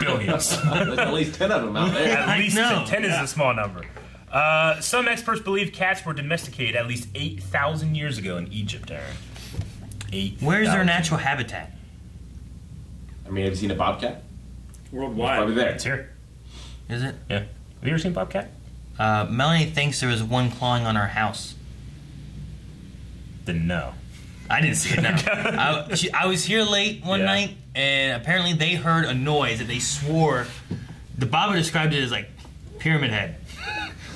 Billions. There's at least ten of them out there. At least ten yeah. is a small number. Uh, some experts believe cats were domesticated at least eight thousand years ago in Egypt, Aaron. eight Where's their natural habitat? I mean, have you seen a bobcat? Worldwide. It's probably there. It's here. Is it? Yeah. Have you ever seen bobcat? Uh, Melanie thinks there was one clawing on our house. Then no. I didn't see it, no. I, she, I was here late one yeah. night, and apparently they heard a noise that they swore. The Baba described it as like pyramid head.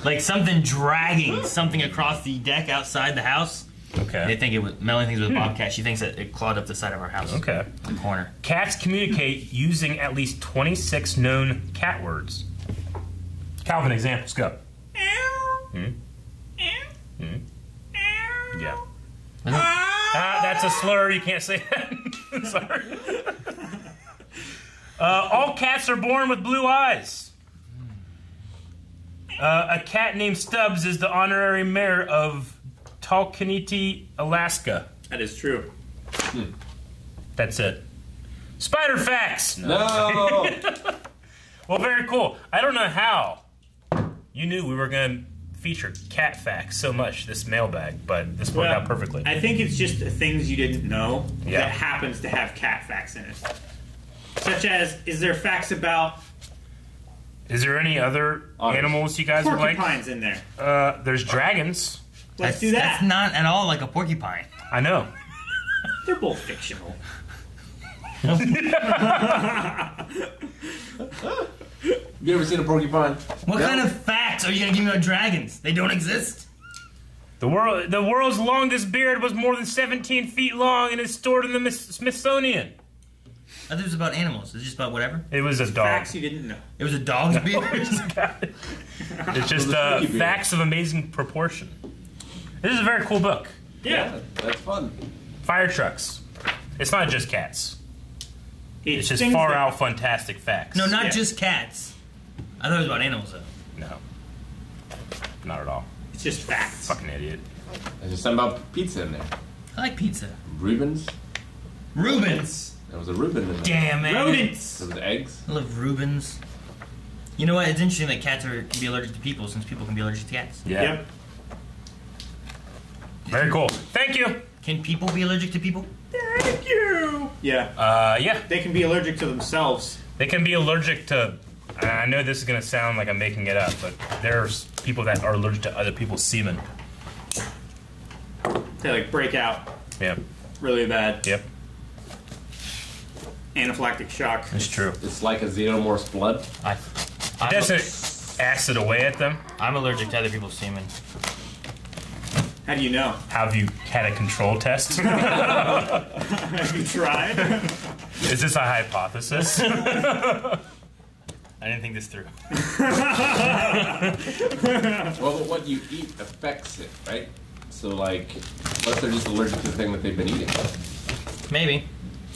Like something dragging something across the deck outside the house. Okay. They think it was, Melanie thinks it was a bobcat. She thinks that it clawed up the side of our house. Okay. The corner. Cats communicate using at least twenty-six known cat words. Calvin, examples, go. Hmm? Hmm? Yeah. Ah, that's a slur. You can't say that. Sorry. Uh, all cats are born with blue eyes. Uh, a cat named Stubbs is the honorary mayor of Talkeetna, Alaska. That is true. Hmm. That's it. Spider facts. No. no. Well, very cool. I don't know how you knew we were going to feature cat facts so much this mailbag, but this worked well, out perfectly. I think it's just things you didn't know yeah. that happens to have cat facts in it, such as is there facts about? Is there any other otters. Animals you guys would like? Porcupines in there. Uh, there's dragons. Let's that's, do that. That's not at all like a porcupine. I know. They're both fictional. You ever seen a porcupine? What no. kind of facts are you gonna give me about dragons? They don't exist. The world, the world's longest beard was more than seventeen feet long, and is stored in the Smithsonian. I think it was about animals. It was just about whatever. It was a dog. Facts you didn't know. It was a dog's beard. It's just uh, facts of amazing proportion. This is a very cool book. Yeah, yeah that's fun. Fire trucks. It's not just cats. It's, it's just far that... out fantastic facts. No, not yeah. just cats. I thought it was about animals, though. No. Not at all. It's just facts. Fucking idiot. There's just something about pizza in there. I like pizza. Rubens. Rubens. There was a Reuben in there. Damn it. Rodents. There was eggs. I love Rubens. You know what? It's interesting that cats are, can be allergic to people since people can be allergic to cats. Yeah. Yep. Very cool. Thank you. Can people be allergic to people? Thank you. Yeah. Uh, yeah. They can be allergic to themselves. They can be allergic to... I know this is going to sound like I'm making it up, but there's people that are allergic to other people's semen. They, like, break out. Yeah. Really bad. Yep. Anaphylactic shock. It's true. It's like a xenomorph's blood. I, it doesn't acid away at them. I'm allergic to other people's semen. How do you know? Have you had a control test? Have you tried? Is this a hypothesis? I didn't think this through. Well, but what you eat affects it, right? So, like, unless they're just allergic to the thing that they've been eating. Maybe.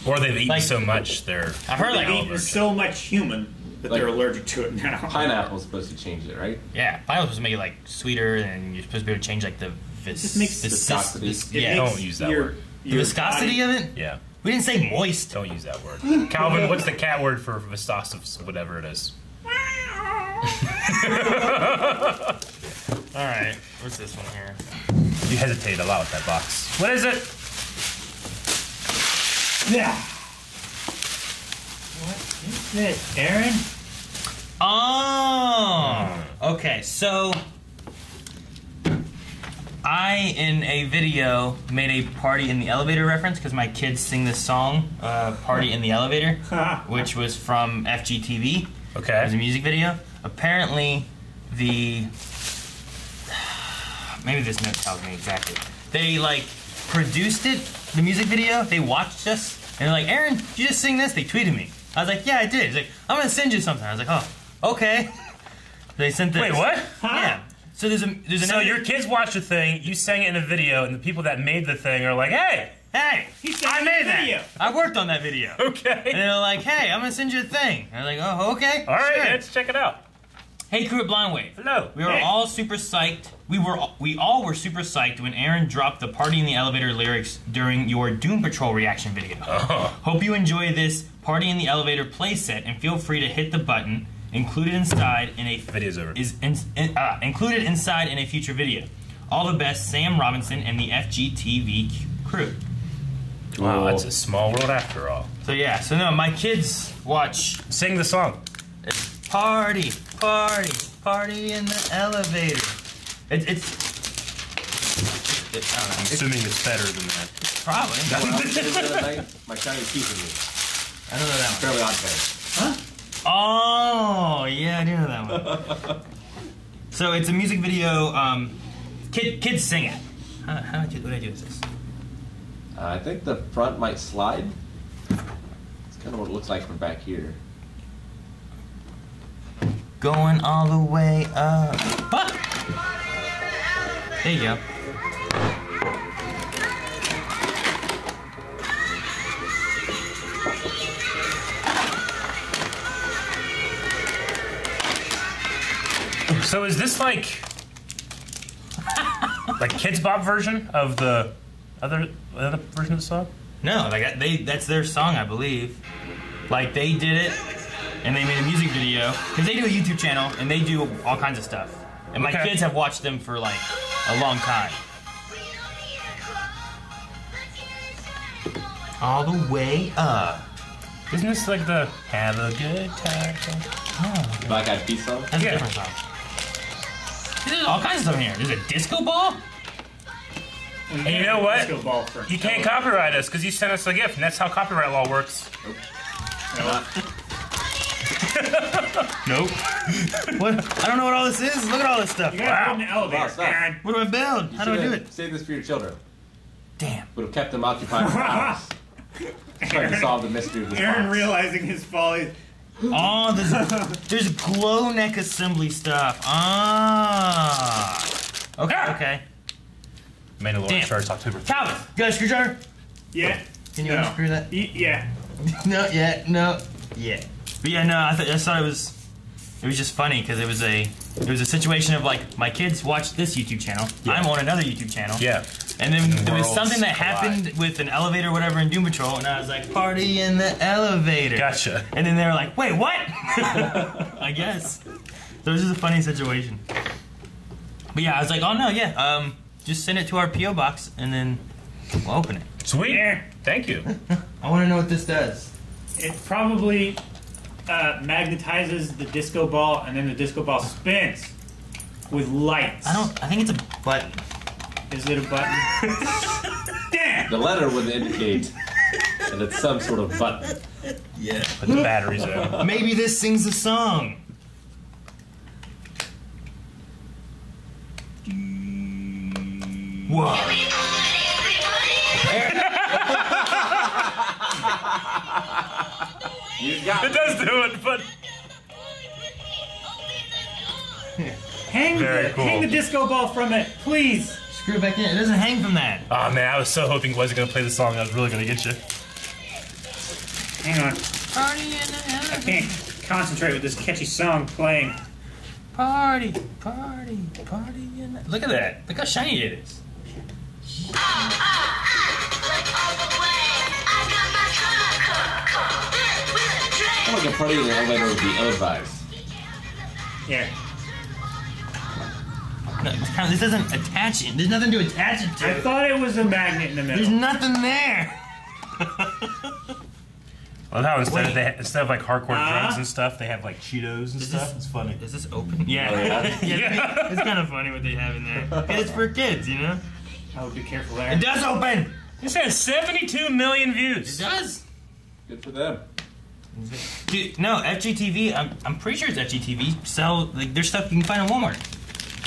Or they've eaten like, so much they're... I've heard they've like eaten so much human that like, they're allergic to it now. Pineapple's supposed to change it, right? Yeah, pineapple's supposed to make it, like, sweeter, and you're supposed to be able to change, like, the... Vis this makes viscosity. Vis yeah, don't use that your, word. Your the viscosity body. Of it? Yeah. We didn't say moist. Don't use that word. Calvin, what's the cat word for viscosity, whatever it is? All right. What's this one here? You hesitate a lot with that box. What is it? Yeah. What is this, Aaron? Oh. Okay, so... I, in a video, made a Party in the Elevator reference because my kids sing this song, uh, Party in the Elevator, which was from F G T V. Okay. It was a music video. Apparently, the... Maybe this note tells me exactly. They, like, produced it, the music video. They watched us And they're like, Aaron, did you just sing this? They tweeted me. I was like, yeah, I did. He's like, I'm going to send you something. I was like, oh, okay. They sent this. Wait, what? Huh? Yeah. So there's a there's So your kids watched a thing, you sang it in a video, and the people that made the thing are like, hey, hey, he sang I made that. Video. I worked on that video. Okay. And they're like, hey, I'm going to send you a thing. And I was like, oh, okay. All right, sure. Let's check it out. Hey, crew at Blind Wave. Hello. We were hey. all super psyched. We were we all were super psyched when Aaron dropped the Party in the Elevator lyrics during your Doom Patrol reaction video. Oh. Hope you enjoy this Party in the Elevator playset and feel free to hit the button included inside in a video's over. Is in, in, uh, included inside in a future video. All the best, Sam Robinson and the F G T V crew. Cool. Wow, that's a small world after all. So yeah, so no, my kids watch. Sing the song. It's Party, party, party in the elevator. It, it's, it, I don't know. I'm assuming it's better than that. Probably. Well, my shiny teeth in me. I don't know that one. Fairly Odd Parents. Huh? Oh, yeah, I do know that one. So it's a music video. Um, kid, kids sing it. How, how do I do, what do I do with this? Uh, I think the front might slide. It's kind of what it looks like from back here. Going all the way up. Ah! There you go. So is this like, like Kids Bop version of the other other version of the song? No, like they that's their song, I believe. Like they did it. And they made a music video, because they do a YouTube channel, and they do all kinds of stuff. And my okay. kids have watched them for, like, a long time. All the way up. Isn't this like the Have a Good Time? Oh. Black Eyed Peas song? That's yeah. a different song. There's all kinds of stuff in here. There's a disco ball? And you know what? Ball you can't hour. copyright us, because you sent us a gift, and that's how copyright law works. Nope. No. Nope. What? I don't know what all this is. Look at all this stuff. You gotta wow. build an elevator, wow, Aaron. What do I build? You How do I do it? Save this for your children. Damn. Would have kept them occupied for hours. Trying to solve the mystery of this Aaron box. Realizing his folly. Oh, there's, there's glow neck assembly stuff. Ah. Okay. Ah. Okay. Mandalorian starts October third. Calvin, you got a screwdriver? Yeah. Can you no. unscrew that? Y yeah. No, yeah, no, yeah. But yeah, no, I, th I thought it was, it was just funny because it was a, it was a situation of like my kids watched this YouTube channel, yeah. I'm on another YouTube channel, yeah, and then the there was something that happened collide. with an elevator or whatever in Doom Patrol, and I was like, party in the elevator. Gotcha. And then they were like, wait, what? I guess. So it was just a funny situation. But yeah, I was like, oh no, yeah, um, just send it to our P O box and then we'll open it. Sweet. Yeah. Thank you. I want to know what this does. It probably. Uh, magnetizes the disco ball, and then the disco ball spins with lights. I don't. I think it's a button. Is it a button? Damn. The letter would indicate that it's some sort of button. Yeah. But the batteries are. Maybe this sings a song. Whoa. You got it. It does do it, but hang, Very the, cool. hang the disco ball from it, please. Screw it back in. It doesn't hang from that. Oh man, I was so hoping he wasn't gonna play the song. I was really gonna get you. Hang on. Party in the elevator. I can't concentrate with this catchy song playing. Party, party, party in the. Look at that. Look how shiny it is. Oh, oh, oh. Look all the way. I feel like a party in the elevator would be ill-advised. Yeah. No, kind of, this doesn't attach it. There's nothing to attach it to. I thought it was a magnet in the middle. There's nothing there. Well, no, instead of, they, instead of like hardcore uh, drugs and stuff, they have like Cheetos and stuff. This, it's funny. Is this open? Yeah. Oh, yeah. yeah, yeah. It's, it's kind of funny what they have in there. It's for kids, you know? I would be careful there. It does open! This has seventy-two million views. It does. Good for them. Dude, no, F G T V, I'm, I'm pretty sure it's F G T V, sell, like, their stuff you can find at Walmart.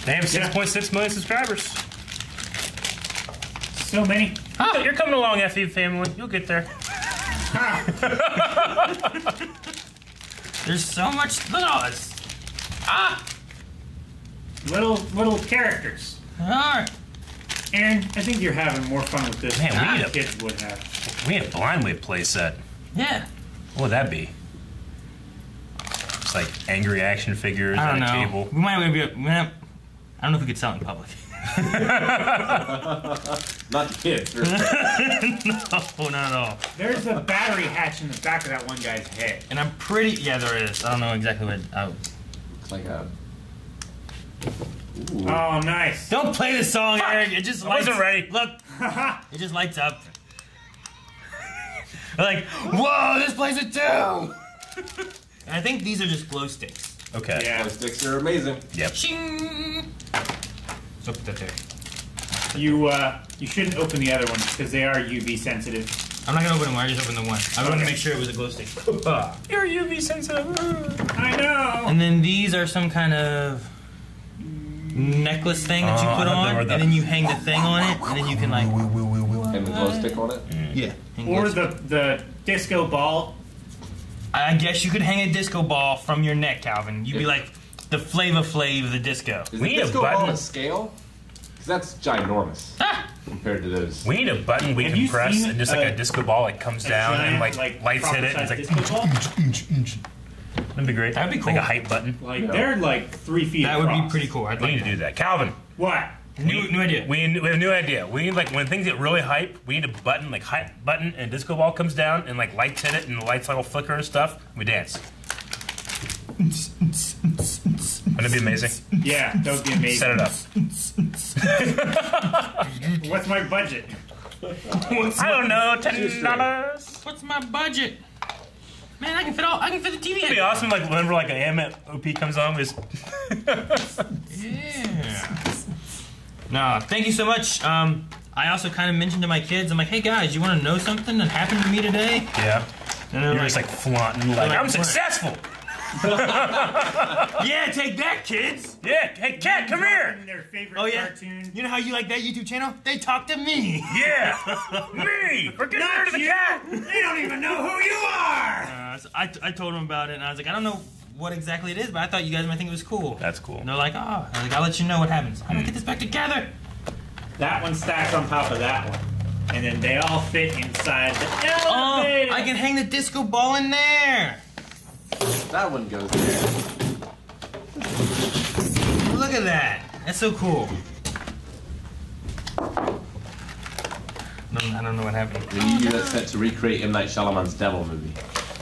They have six point six million subscribers. So many. Oh. You're coming along, F E family. You'll get there. There's so much laws. Ah! Little, little characters. Alright. And I think you're having more fun with this Man, than we need a, kids would have. We need a Blind Wave playset. Yeah. What would that be? It's like angry action figures I don't on know. a table. We might be. We might, I don't know if we could sell it in public. Not the kids. No, not at all. There's a battery hatch in the back of that one guy's head. And I'm pretty. Yeah, there is. I don't know exactly what. Oh. Looks like a. Ooh. Oh, nice. Don't play this song, Fuck. Eric. It just lights up. Look. It just lights up. Like, whoa, this plays it too. And I think these are just glow sticks. Okay. Yeah. Glow sticks are amazing. Yep. Shing. So put that there. You uh, you shouldn't open the other ones because they are U V sensitive. I'm not gonna open them. I just opened the one. I okay. wanted to make sure it was a glow stick. Uh, You're U V sensitive. I know. And then these are some kind of necklace thing that you uh, put on, and then you hang the thing on it, and then you can like hang the glow stick on it. Yeah. Or the the disco ball. I guess you could hang a disco ball from your neck, Calvin. You'd yeah. be like. The Flava Flav, the disco. Is we need disco a button. Ball on a scale? Because that's ginormous ah! compared to those. We need a button we Have can press, and just like a, a disco ball, it comes down giant, and like, like lights hit it, and it's like. That'd be great. That'd be cool. Like a hype button. Like yeah. they're like three feet. That across. would be pretty cool. I'd we like need that. to do that, Calvin. What? New, new idea. We, we have a new idea. We need like when things get really hype, we need a button, like hype button, and a disco ball comes down, and like lights hit it, and the lights all flicker and stuff. And we dance. Wouldn't it be amazing? Yeah, that would be amazing. Set it up. What's my budget? What's I my don't know, ten dollars. What's my budget? Man, I can fit all. I can fit the T V. It'd be awesome. Like whenever like an A M O P comes on, we just. Yeah. No, thank you so much. Um, I also kind of mentioned to my kids. I'm like, hey guys, you want to know something that happened to me today? Yeah. And they're You're like, just like flaunting. Like, like I'm successful. Yeah, take that, kids. Yeah, hey, Cat, come here. Their favorite oh yeah, cartoon. You know how you like that YouTube channel? They talk to me. Yeah, me. We're getting rid of the cat. They don't even know who you are. Uh, so I, I told them about it, and I was like, I don't know what exactly it is, but I thought you guys might think it was cool. That's cool. And they're like, oh, like, I'll let you know what happens. I'm gonna get this back together. That one stacks on top of that one. And then they all fit inside the elevator. Oh, I can hang the disco ball in there. That one goes there. Look at that. That's so cool. I don't know what happened. We need you that set to recreate M. Night Shyamalan's Devil movie.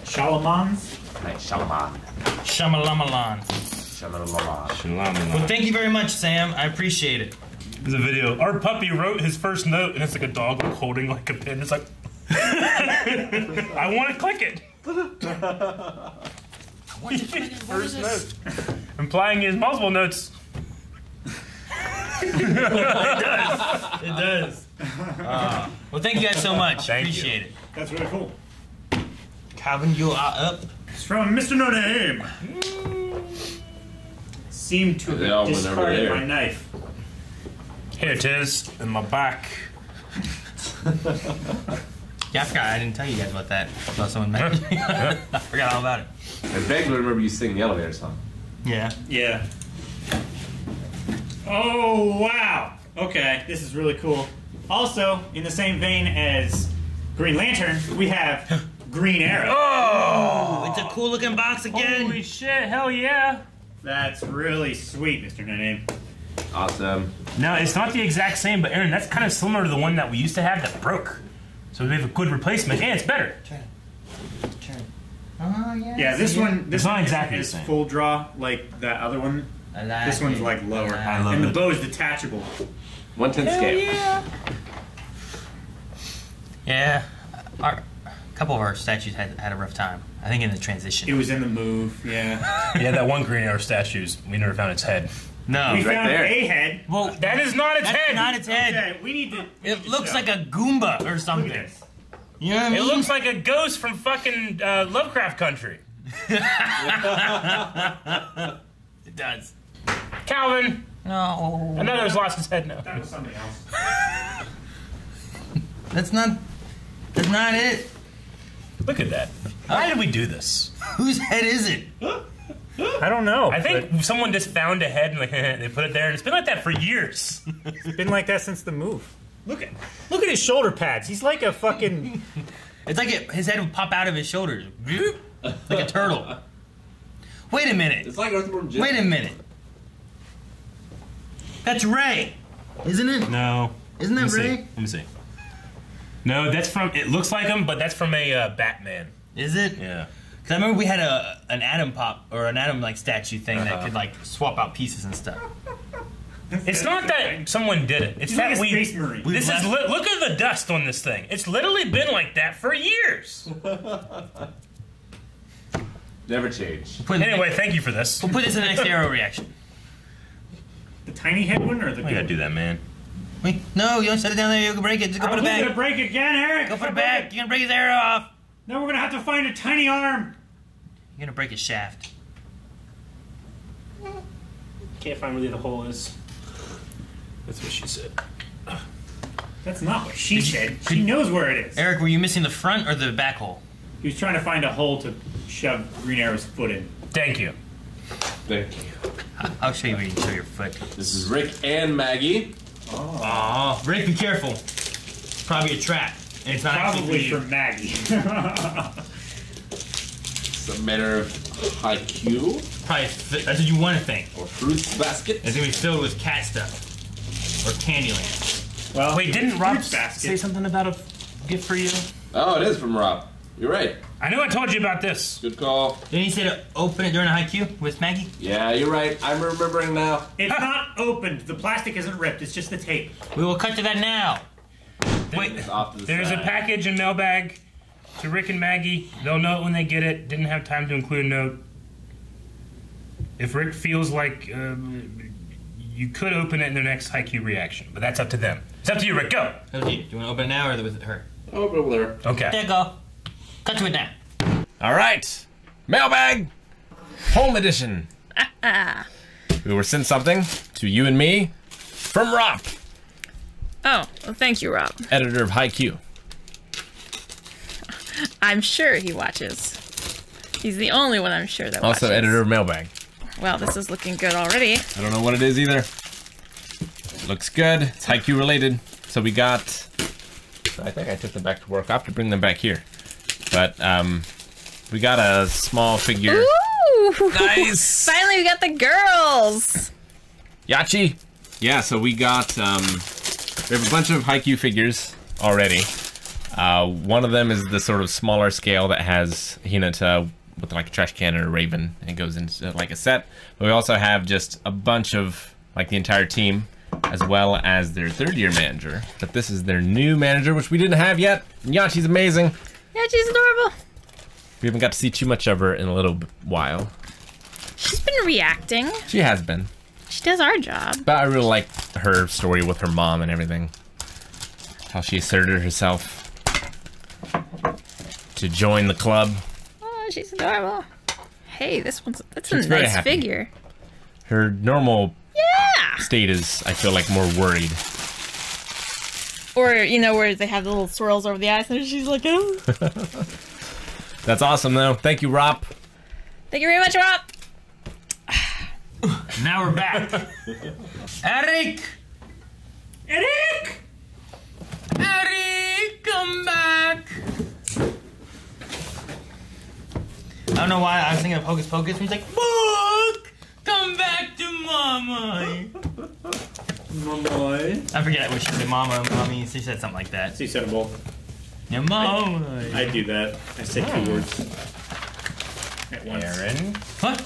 Shyamalan's? Night Shyamalan. Shyamalan. Shyamalan. Shyamalan. Well, thank you very much, Sam. I appreciate it. There's a video. Our puppy wrote his first note, and it's like a dog holding like a pen. It's like, I want to click it. First note. Implying his multiple notes. It does. It does. Uh, well, thank you guys so much. Thank Appreciate you. it. That's really cool. Calvin, you are up. It's from Mister No Name. Mm. Seemed to have discarded my knife. Here it is in my back. Yeah, I forgot. I didn't tell you guys about that. I thought someone met me. I forgot all about it. I vaguely remember you singing the elevator song. Yeah. Yeah. Oh, wow. Okay, this is really cool. Also, in the same vein as Green Lantern, we have Green Arrow. Oh! It's a cool-looking box again. Holy shit, hell yeah. That's really sweet, Mister No Name. Awesome. No, it's not the exact same, but Aaron, that's kind of similar to the one that we used to have that broke. So we have a good replacement, and it's better. Turn. Turn. Oh, yeah. Yeah, this yeah. one, this one exactly is full draw, like that other one. Like this one's it. like lower. Like I love and it. the bow is detachable. one ten scale. Yeah. Yeah. Our, a couple of our statues had, had a rough time. I think in the transition. It was in the move, yeah. Yeah, that one Green Arrow statue's, we never found its head. No, we found right there. a head. Well, that is not its That's head. Not its head. Okay, we need to. We it need looks to like a Goomba or something. You know what I mean? It looks like a ghost from fucking uh, Lovecraft Country. It does. Calvin. No. Another's lost his head now. That was something else. That's not. That's not it. Look at that. Why did we do this? Whose head is it? I don't know. I think someone just found a head and like, they put it there, and it's been like that for years. It's been like that since the move. Look at look at his shoulder pads. He's like a fucking... It's like it, his head would pop out of his shoulders. Like a turtle. Wait a minute. It's like Earthworm Jim. Wait a minute. That's Ray, isn't it? No. Isn't that Ray? See. Let me see. No, that's from... It looks like him, but that's from a uh, Batman. Is it? Yeah. Because I remember we had a an Atom Pop, or an Atom like statue thing uh -huh. that could like swap out pieces and stuff. It's not that someone did it. It's that we. This is look at the dust on this thing. It's literally been like that for years. Never changed. We'll anyway, thank you for this. We'll put this in the next Arrow reaction. The tiny head one or the? We gotta do that, man. Wait, no, you don't set it down there. You can break it. Just go put it back. You're gonna break it again, Eric. Go put it back. You're gonna break his arrow off. No, we're gonna have to find a tiny arm. You're gonna break his shaft. Can't find where the hole is. That's what she said. That's not what she said. She knows where it is. Eric, were you missing the front or the back hole? He was trying to find a hole to shove Green Arrow's foot in. Thank you. Thank you. I'll show you where you can show your foot. This is Rick and Maggie. Oh. Oh, Rick, be careful. It's probably a trap. And it's not probably for, for Maggie. It's a matter of I Q. Probably, that's what you want to think. Or fruits basket. It's going to be filled with cat stuff. Or Candyland. Well, wait, didn't Rob say something about a gift for you? Oh, it is from Rob. You're right. I know I told you about this. Good call. Didn't he say to open it during a haiku with Maggie? Yeah, you're right. I'm remembering now. It's not opened. The plastic isn't ripped. It's just the tape. We will cut to that now. There, wait. Off to the there's side. A package and mailbag to Rick and Maggie. They'll know it when they get it. Didn't have time to include a note. If Rick feels like... Uh, You could open it in their next Haikyuu reaction, but that's up to them. It's up to you, Rick. Go! Up to you. Do you want to open it now or with her? I'll open it with her. Okay. There you go. Cut to it now. All right. Mailbag! Home edition. We were sent something to you and me from Rob. Oh, well, thank you, Rob. Editor of Haikyuu. I'm sure he watches. He's the only one I'm sure that also watches. Also, editor of Mailbag. Well, this is looking good already. I don't know what it is either. It looks good. It's Haikyuu related. So we got... I think I took them back to work. I have to bring them back here. But um, we got a small figure. Ooh! Nice! Finally, we got the girls! Yachi! Yeah, so we got... Um, we have a bunch of Haikyuu figures already. Uh, one of them is the sort of smaller scale that has Hinata... with like a trash can and a raven, and it goes into like a set. But we also have just a bunch of like the entire team, as well as their third year manager. But this is their new manager, which we didn't have yet. Yachi's amazing. Yachi's adorable. We haven't got to see too much of her in a little while. She's been reacting. She has been. She does our job. But I really like her story with her mom and everything. How she asserted herself to join the club. She's adorable. Hey, this one's that's she's a nice figure. Her normal yeah. state is, I feel like, more worried. Or, you know, where they have the little swirls over the eyes and she's like, oh. That's awesome, though. Thank you, Rob. Thank you very much, Rob. Now we're back. Eric! Eric! Eric, come back! I don't know why I was thinking of Hocus Pocus. He's like, "Book, come back to mama." Mama. I forget what she said. Mama, mommy. She said something like that. She said a bowl. Yeah, mama. I, I do that. I say oh. two words at once. Aaron. What?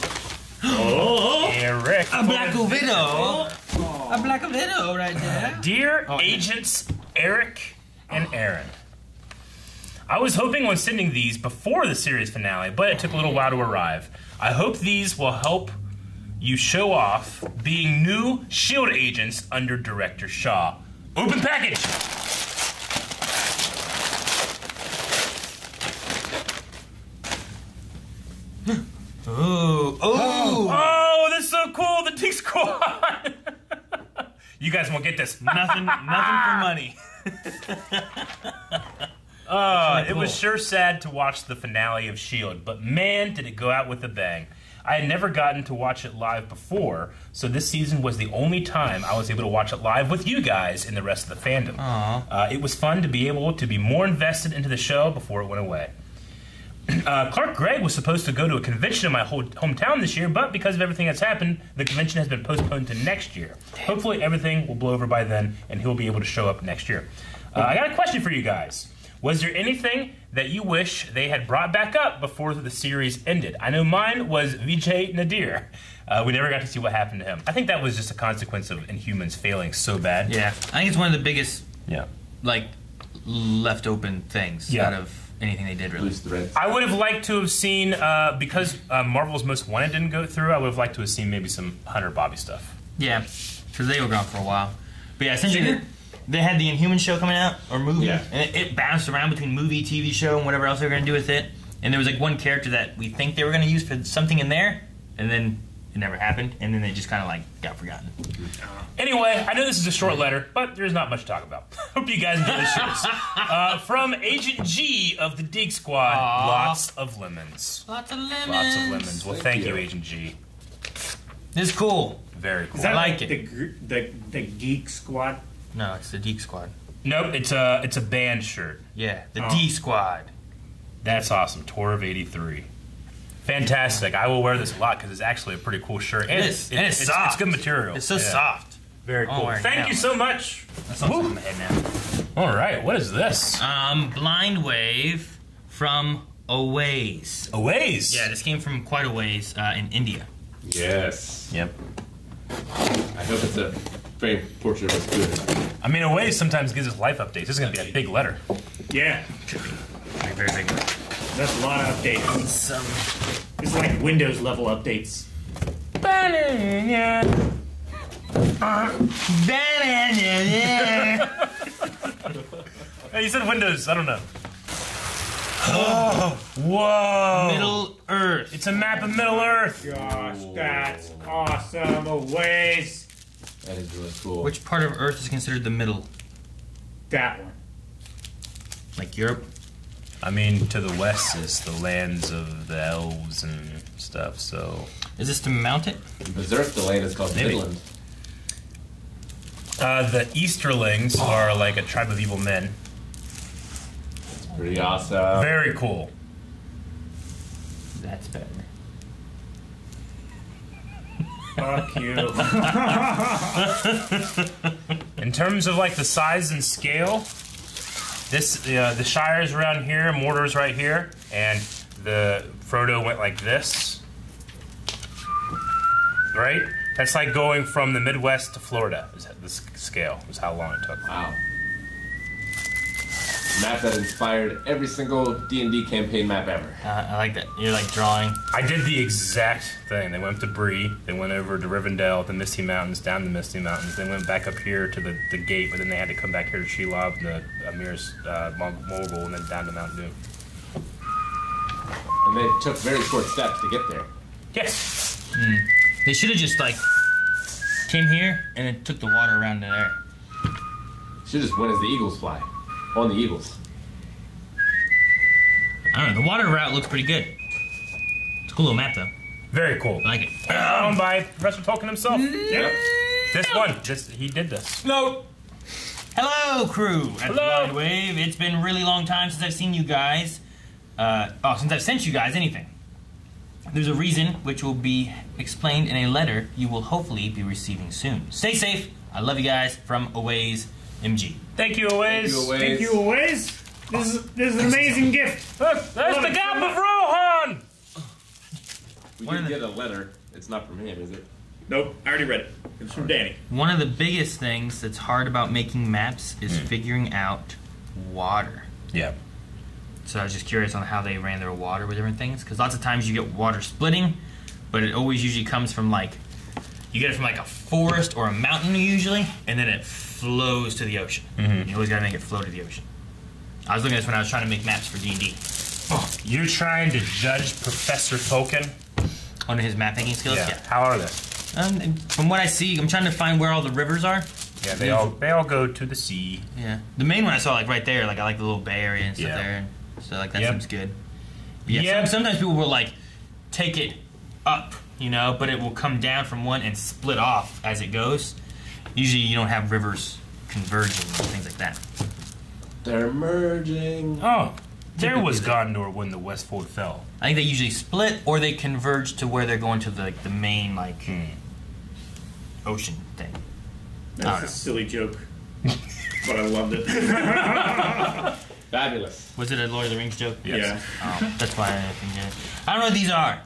Oh. Eric. A black widow. Oh. A black widow right there. Dear oh, agents, yeah. Eric and Aaron. I was hoping on sending these before the series finale, but it took a little while to arrive. I hope these will help you show off being new S H I E L D agents under Director Shaw. Open package! Ooh, oh, oh! Oh, this is so cool! The T Squad! You guys won't get this. Nothing, nothing for money. Uh, it cool. was sure sad to watch the finale of S H I E L D, but man, did it go out with a bang. I had never gotten to watch it live before, so this season was the only time I was able to watch it live with you guys and the rest of the fandom. Uh, it was fun to be able to be more invested into the show before it went away. Uh, Clark Gregg was supposed to go to a convention in my whole hometown this year, but because of everything that's happened, the convention has been postponed to next year. Hopefully everything will blow over by then, and he'll be able to show up next year. Uh, I got a question for you guys. Was there anything that you wish they had brought back up before the series ended? I know mine was Vijay Nadir. Uh, we never got to see what happened to him. I think that was just a consequence of Inhumans failing so bad. Yeah, I think it's one of the biggest, yeah, like left open things yeah. out of anything they did, really. I would have liked to have seen, uh, because uh, Marvel's Most Wanted didn't go through, I would have liked to have seen maybe some Hunter Bobby stuff. Yeah, because they were gone for a while. But yeah, essentially they, they had the Inhuman show coming out, or movie, yeah. and it, it bounced around between movie, T V show, and whatever else they were going to do with it. And there was like one character that we think they were going to use for something in there, and then it never happened, and then they just kind of like got forgotten. Anyway, I know this is a short letter, but there's not much to talk about. Hope you guys enjoy the shows. Uh, from Agent G of the Dig Squad, aww. Lots of lemons. Lots of lemons. Lots of lemons. Well, thank, thank you. you, Agent G. This is cool. Very cool. Is that I like, like it. The, the, the Geek Squad? No, it's the Geek Squad. Nope, it's a, it's a band shirt. Yeah, the oh. D Squad. That's awesome. Tour of eighty-three. Fantastic. I will wear this a lot because it's actually a pretty cool shirt. And it is. It, and it's, it's soft. It's good material. It's so yeah. soft. Very cool. Oh, Thank now. you so much. That's all my head now. All right. What is this? Um, Blind Wave from a ways. A ways? Yeah, this came from quite a ways uh, in India. Yes. Yep. I hope it's a very fortunate of us good. I mean, a ways sometimes gives us life updates. This is going to be a big letter. Yeah. Very, very big letter. That's a lot of updates. It's, um, it's like Windows level updates. Banana. Banana. Hey, you said Windows. I don't know. Oh, whoa. Middle Earth. It's a map of Middle Earth. Gosh, that's awesome. A ways. That is really cool. Which part of Earth is considered the middle? That one. Like Europe? I mean, to the west is the lands of the elves and stuff, so... Is this to mount it? Berserk, the land is called Midland. Uh, the Easterlings are like a tribe of evil men. That's pretty awesome. Very cool. That's better. Fuck you. In terms of like the size and scale... This, uh, the Shire's around here, Mordor's right here, and the Frodo went like this, right? That's like going from the Midwest to Florida, is the scale, is how long it took. Wow. Map that inspired every single D and D campaign map ever. Uh, I like that. You're like drawing. I did the exact thing. They went up to Bree, they went over to Rivendell, the Misty Mountains, down the Misty Mountains, they went back up here to the, the gate, but then they had to come back here to Shelob, the Amir's uh, Morgul, and then down to Mount Doom. And they took very short steps to get there. Yes. Mm. They should have just like came here and then took the water around to there. Should just went as the eagles fly. On the Eagles. I don't know, the water route looks pretty good. It's a cool little map though. Very cool. I like it. Owned by Professor Tolkien himself. No. Yeah. This one, this, he did this. No. Hello crew at Hello. The Blind Wave. It's been a really long time since I've seen you guys. Uh, oh, since I've sent you guys anything. There's a reason which will be explained in a letter you will hopefully be receiving soon. Stay safe. I love you guys from Aways. M G. Thank you, Aways. Thank you, Aways. This is this is an amazing gift. Look, there's the Gap of Rohan. We didn't get a letter. It's not from him, is it? Nope. I already read it. It's from Danny. One of the biggest things that's hard about making maps is mm. figuring out water. Yeah. So I was just curious on how they ran their water with different things, because lots of times you get water splitting, but it always usually comes from like. You get it from like a forest or a mountain usually, and then it flows to the ocean. Mm-hmm. You always gotta make it flow to the ocean. I was looking at this when I was trying to make maps for D and D. Oh, you're trying to judge Professor Tolkien on his map making skills? Yeah. yeah. How are they? Um, from what I see, I'm trying to find where all the rivers are. Yeah, they all they all go to the sea. Yeah, the main one I saw like right there. Like I like the little bay area and stuff yeah. there. So like that yep. seems good. But yeah. Yep. Some, sometimes people will like take it up, you know, but it will come down from one and split off as it goes. Usually you don't have rivers converging and things like that. They're merging. Oh, there was Gondor when the Westfold fell. I think they usually split or they converge to where they're going to the, like the main like hmm. ocean thing. That's a silly joke, but I loved it. Fabulous. Was it a Lord of the Rings joke? Yes. Yeah. Oh, that's why I think it. I don't know what these are.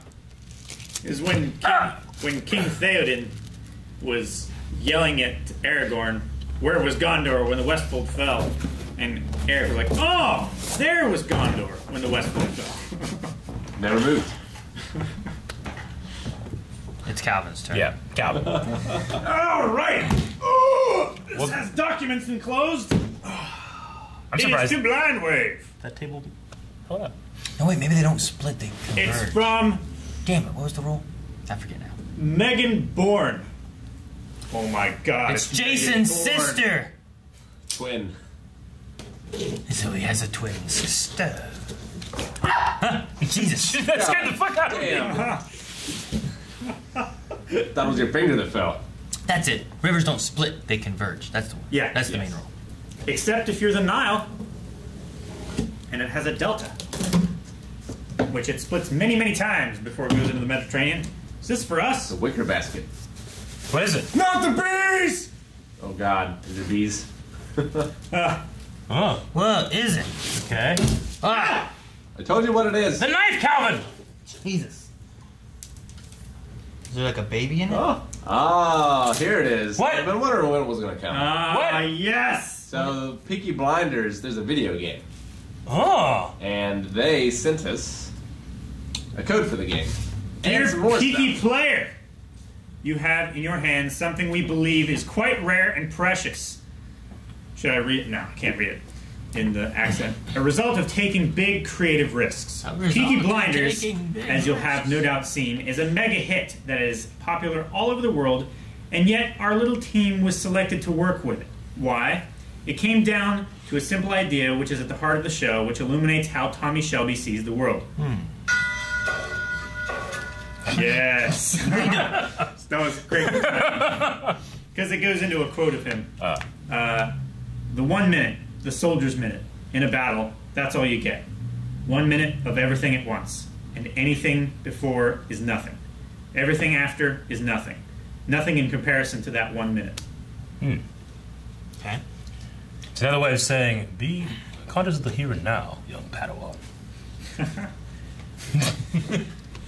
Is when ah! when King Theoden was yelling at Aragorn, "Where was Gondor when the Westfold fell?" And Aragorn was like, "Oh, there was Gondor when the Westfold fell." Never moved. It's Calvin's turn. Yeah, Calvin. All right. Oh, this well, has documents enclosed. I'm it surprised. It's to Blind Wave. That table. Hold up. No wait, maybe they don't split. They converge. It's from. Damn it! What was the rule? I forget now. Megan Bourne. Oh my God! It's, it's Jason's sister. Twin. So he has a twin sister. Huh? Jesus! That scared the fuck out of me. That was your finger that fell. That's it. Rivers don't split; they converge. That's the one. Yeah. That's yes. the main rule. Except if you're the Nile, and it has a delta, which it splits many, many times before it goes into the Mediterranean. Is this for us? The wicker basket. What is it? Not the bees! Oh God, is it bees? uh, oh, well, it isn't. Okay. Ah! I told you what it is. The knife, Calvin! Jesus. Is there like a baby in it? Oh, oh here it is. What? I've been wondering when it was going to come. Uh, what? Yes! So, Peaky Blinders, there's a video game. Oh! And they sent us a code for the game. Dear Peaky stuff. Player, you have in your hands something we believe is quite rare and precious. Should I read it? No, I can't read it in the accent. A result of taking big creative risks. Peaky Blinders, as you'll have no doubt seen, is a mega hit that is popular all over the world, and yet our little team was selected to work with it. Why? It came down to a simple idea, which is at the heart of the show, which illuminates how Tommy Shelby sees the world. Hmm. Yes. That was great. Because it goes into a quote of him. Uh. Uh, the one minute, the soldier's minute, in a battle, that's all you get. One minute of everything at once, and anything before is nothing. Everything after is nothing. Nothing in comparison to that one minute. Hmm. Okay. It's another way of saying, be conscious of the here and now, young Padawan.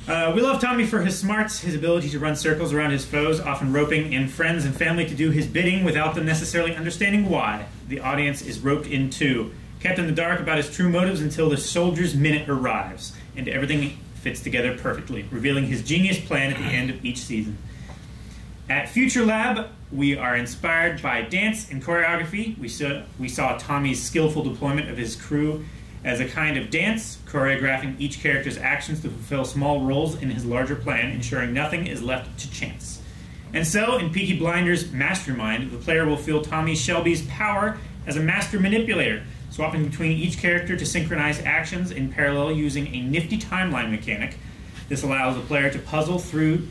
uh, we love Tommy for his smarts, his ability to run circles around his foes, often roping in friends and family to do his bidding without them necessarily understanding why. The audience is roped in too, kept in the dark about his true motives until the soldier's minute arrives, and everything fits together perfectly, revealing his genius plan at the end of each season. At Future Lab, we are inspired by dance and choreography. We saw, we saw Tommy's skillful deployment of his crew as a kind of dance, choreographing each character's actions to fulfill small roles in his larger plan, ensuring nothing is left to chance. And so, in Peaky Blinders Mastermind, the player will feel Tommy Shelby's power as a master manipulator, swapping between each character to synchronize actions in parallel using a nifty timeline mechanic. This allows the player to puzzle through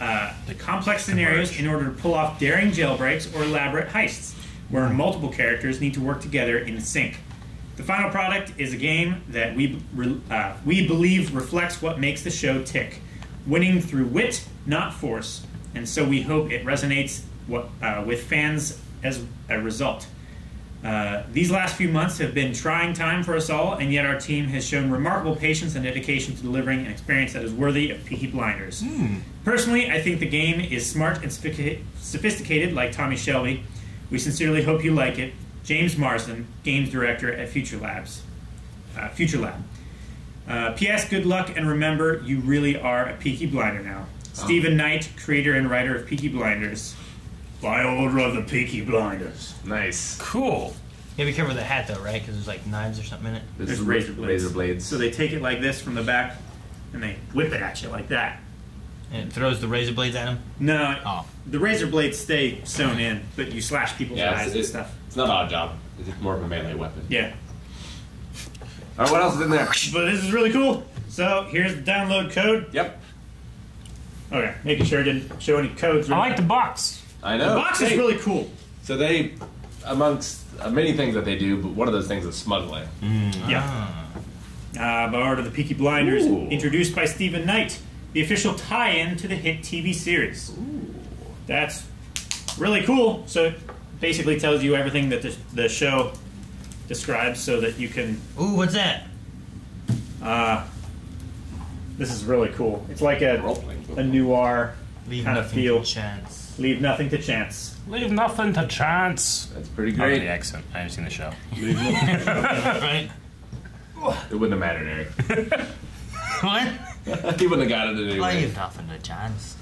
Uh, the complex scenarios in order to pull off daring jailbreaks or elaborate heists, where multiple characters need to work together in sync. The final product is a game that we uh, we believe reflects what makes the show tick, winning through wit, not force, and so we hope it resonates what, uh, with fans as a result. Uh, these last few months have been trying time for us all, and yet our team has shown remarkable patience and dedication to delivering an experience that is worthy of Peaky Blinders. Mm. Personally, I think the game is smart and sophisticated, like Tommy Shelby. We sincerely hope you like it. James Marsden, Games Director at Future Labs. Uh, Future Lab. Uh, P S Good luck, and remember, you really are a Peaky Blinder now. Oh. Stephen Knight, creator and writer of Peaky Blinders. By order of the Peaky Blinders. Nice. Cool. Yeah, be careful with the hat though, right? Because there's like knives or something in it. There's, there's razor blades. razor blades. So they take it like this from the back, and they whip it at you like that. And it throws the razor blades at him? No. Oh. The razor blades stay sewn in, but you slash people's yeah, eyes it's, and it's, stuff. It's not an odd job. It's more of a melee weapon. Yeah. All right, what else is in there? But this is really cool. So here's the download code. Yep. Okay, making sure it didn't show any codes. I like the box. I know. The box hey. is really cool. So they, amongst many things that they do, but one of those things is smuggling. Mm. Yeah. Ah. Uh, by order of the Peaky Blinders, Ooh. introduced by Stephen Knight, the official tie-in to the hit T V series. Ooh. That's really cool. So it basically tells you everything that the, the show describes so that you can... Ooh, what's that? Uh, this is really cool. It's like a, a noir Leave kind of feel. Leave nothing to chance. Leave nothing to chance. Leave nothing to chance. That's pretty great. I the accent. I haven't seen the show. Leave nothing to chance. Right? It wouldn't have mattered, Eric. What? He wouldn't have got it anyway. Leave nothing to chance.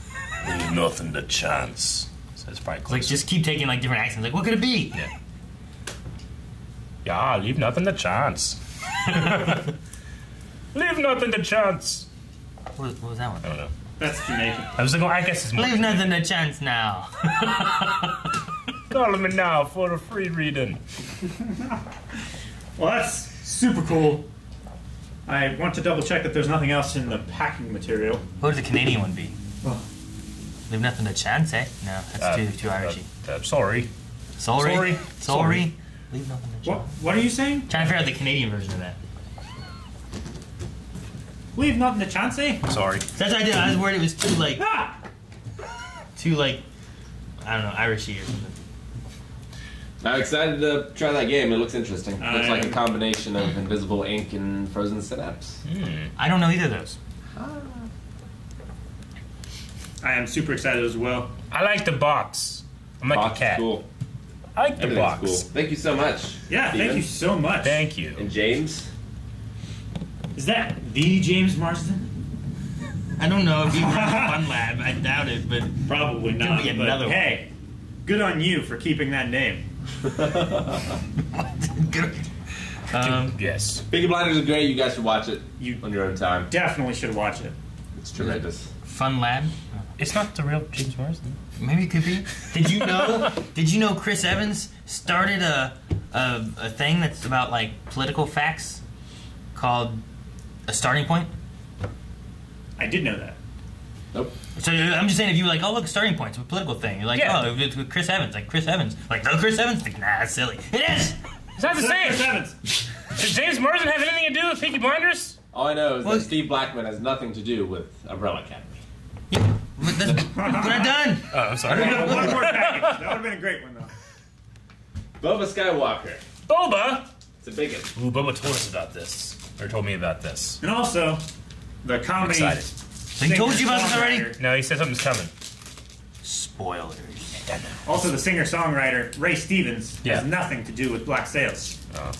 Leave nothing to chance. So it's probably close. Like, just keep taking, like, different accents. Like, what could it be? Yeah. Yeah, leave nothing to chance. Leave nothing to chance. What was, what was that one? I don't know. That's Jamaican. I was like, well, I guess it's more Leave nothing to chance now. Call me now for a free reading. Well, that's super cool. I want to double check that there's nothing else in the packing material. What would the Canadian one be? Oh. Leave nothing to chance, eh? No, that's uh, too, too Irishy. Uh, uh, sorry. Sorry. Sorry. Sorry. Leave nothing to chance. What, what are you saying? Trying to figure out the Canadian version of that. Leave nothing to chance, eh? Sorry. That's what I did. I was worried it was too, like... Ah! Too, like... I don't know, Irishy or something. I'm excited to try that game. It looks interesting. It looks like a combination of Invisible Ink and Frozen Synapse. Mm. I don't know either of those. Ah. I am super excited as well. I like the box. I'm like box a cat. Cool. I like the box. Cool. Thank you so much. Yeah, Steven. Thank you so much. Thank you. And James? Is that the James Marsden? I don't know if you run Fun Lab. I doubt it, but probably not. Could be another one. Hey, good on you for keeping that name. um, yes. Peaky Blinders is great. You guys should watch it you on your own time. Definitely should watch it. It's tremendous. Fun Lab. It's not the real James Marsden. Maybe it could be. Did you know? Did you know Chris Evans started a, a a thing that's about like political facts called A Starting Point? I did know that. Nope. So I'm just saying, if you were like, oh look, Starting Point's a political thing. You're like, yeah. oh, it's with Chris Evans, like Chris Evans, like no Chris Evans, like nah, that's silly. It is. It's not the same. Chris Evans. Does James Marsden have anything to do with Peaky Blinders? All I know is well, that Steve Blackman has nothing to do with Umbrella Academy. Yeah, but that's, we're not done. Oh, I'm sorry. One more package. That would have been a great one though. Boba Skywalker. Boba. It's a big one. Ooh, Boba told us about this, or told me about this. And also, the comedy. I'm excited. So he told you about this already? No, he said something's coming. Spoilers. Also, the singer-songwriter, Ray Stevens, yeah. has nothing to do with Black Sails. Oh.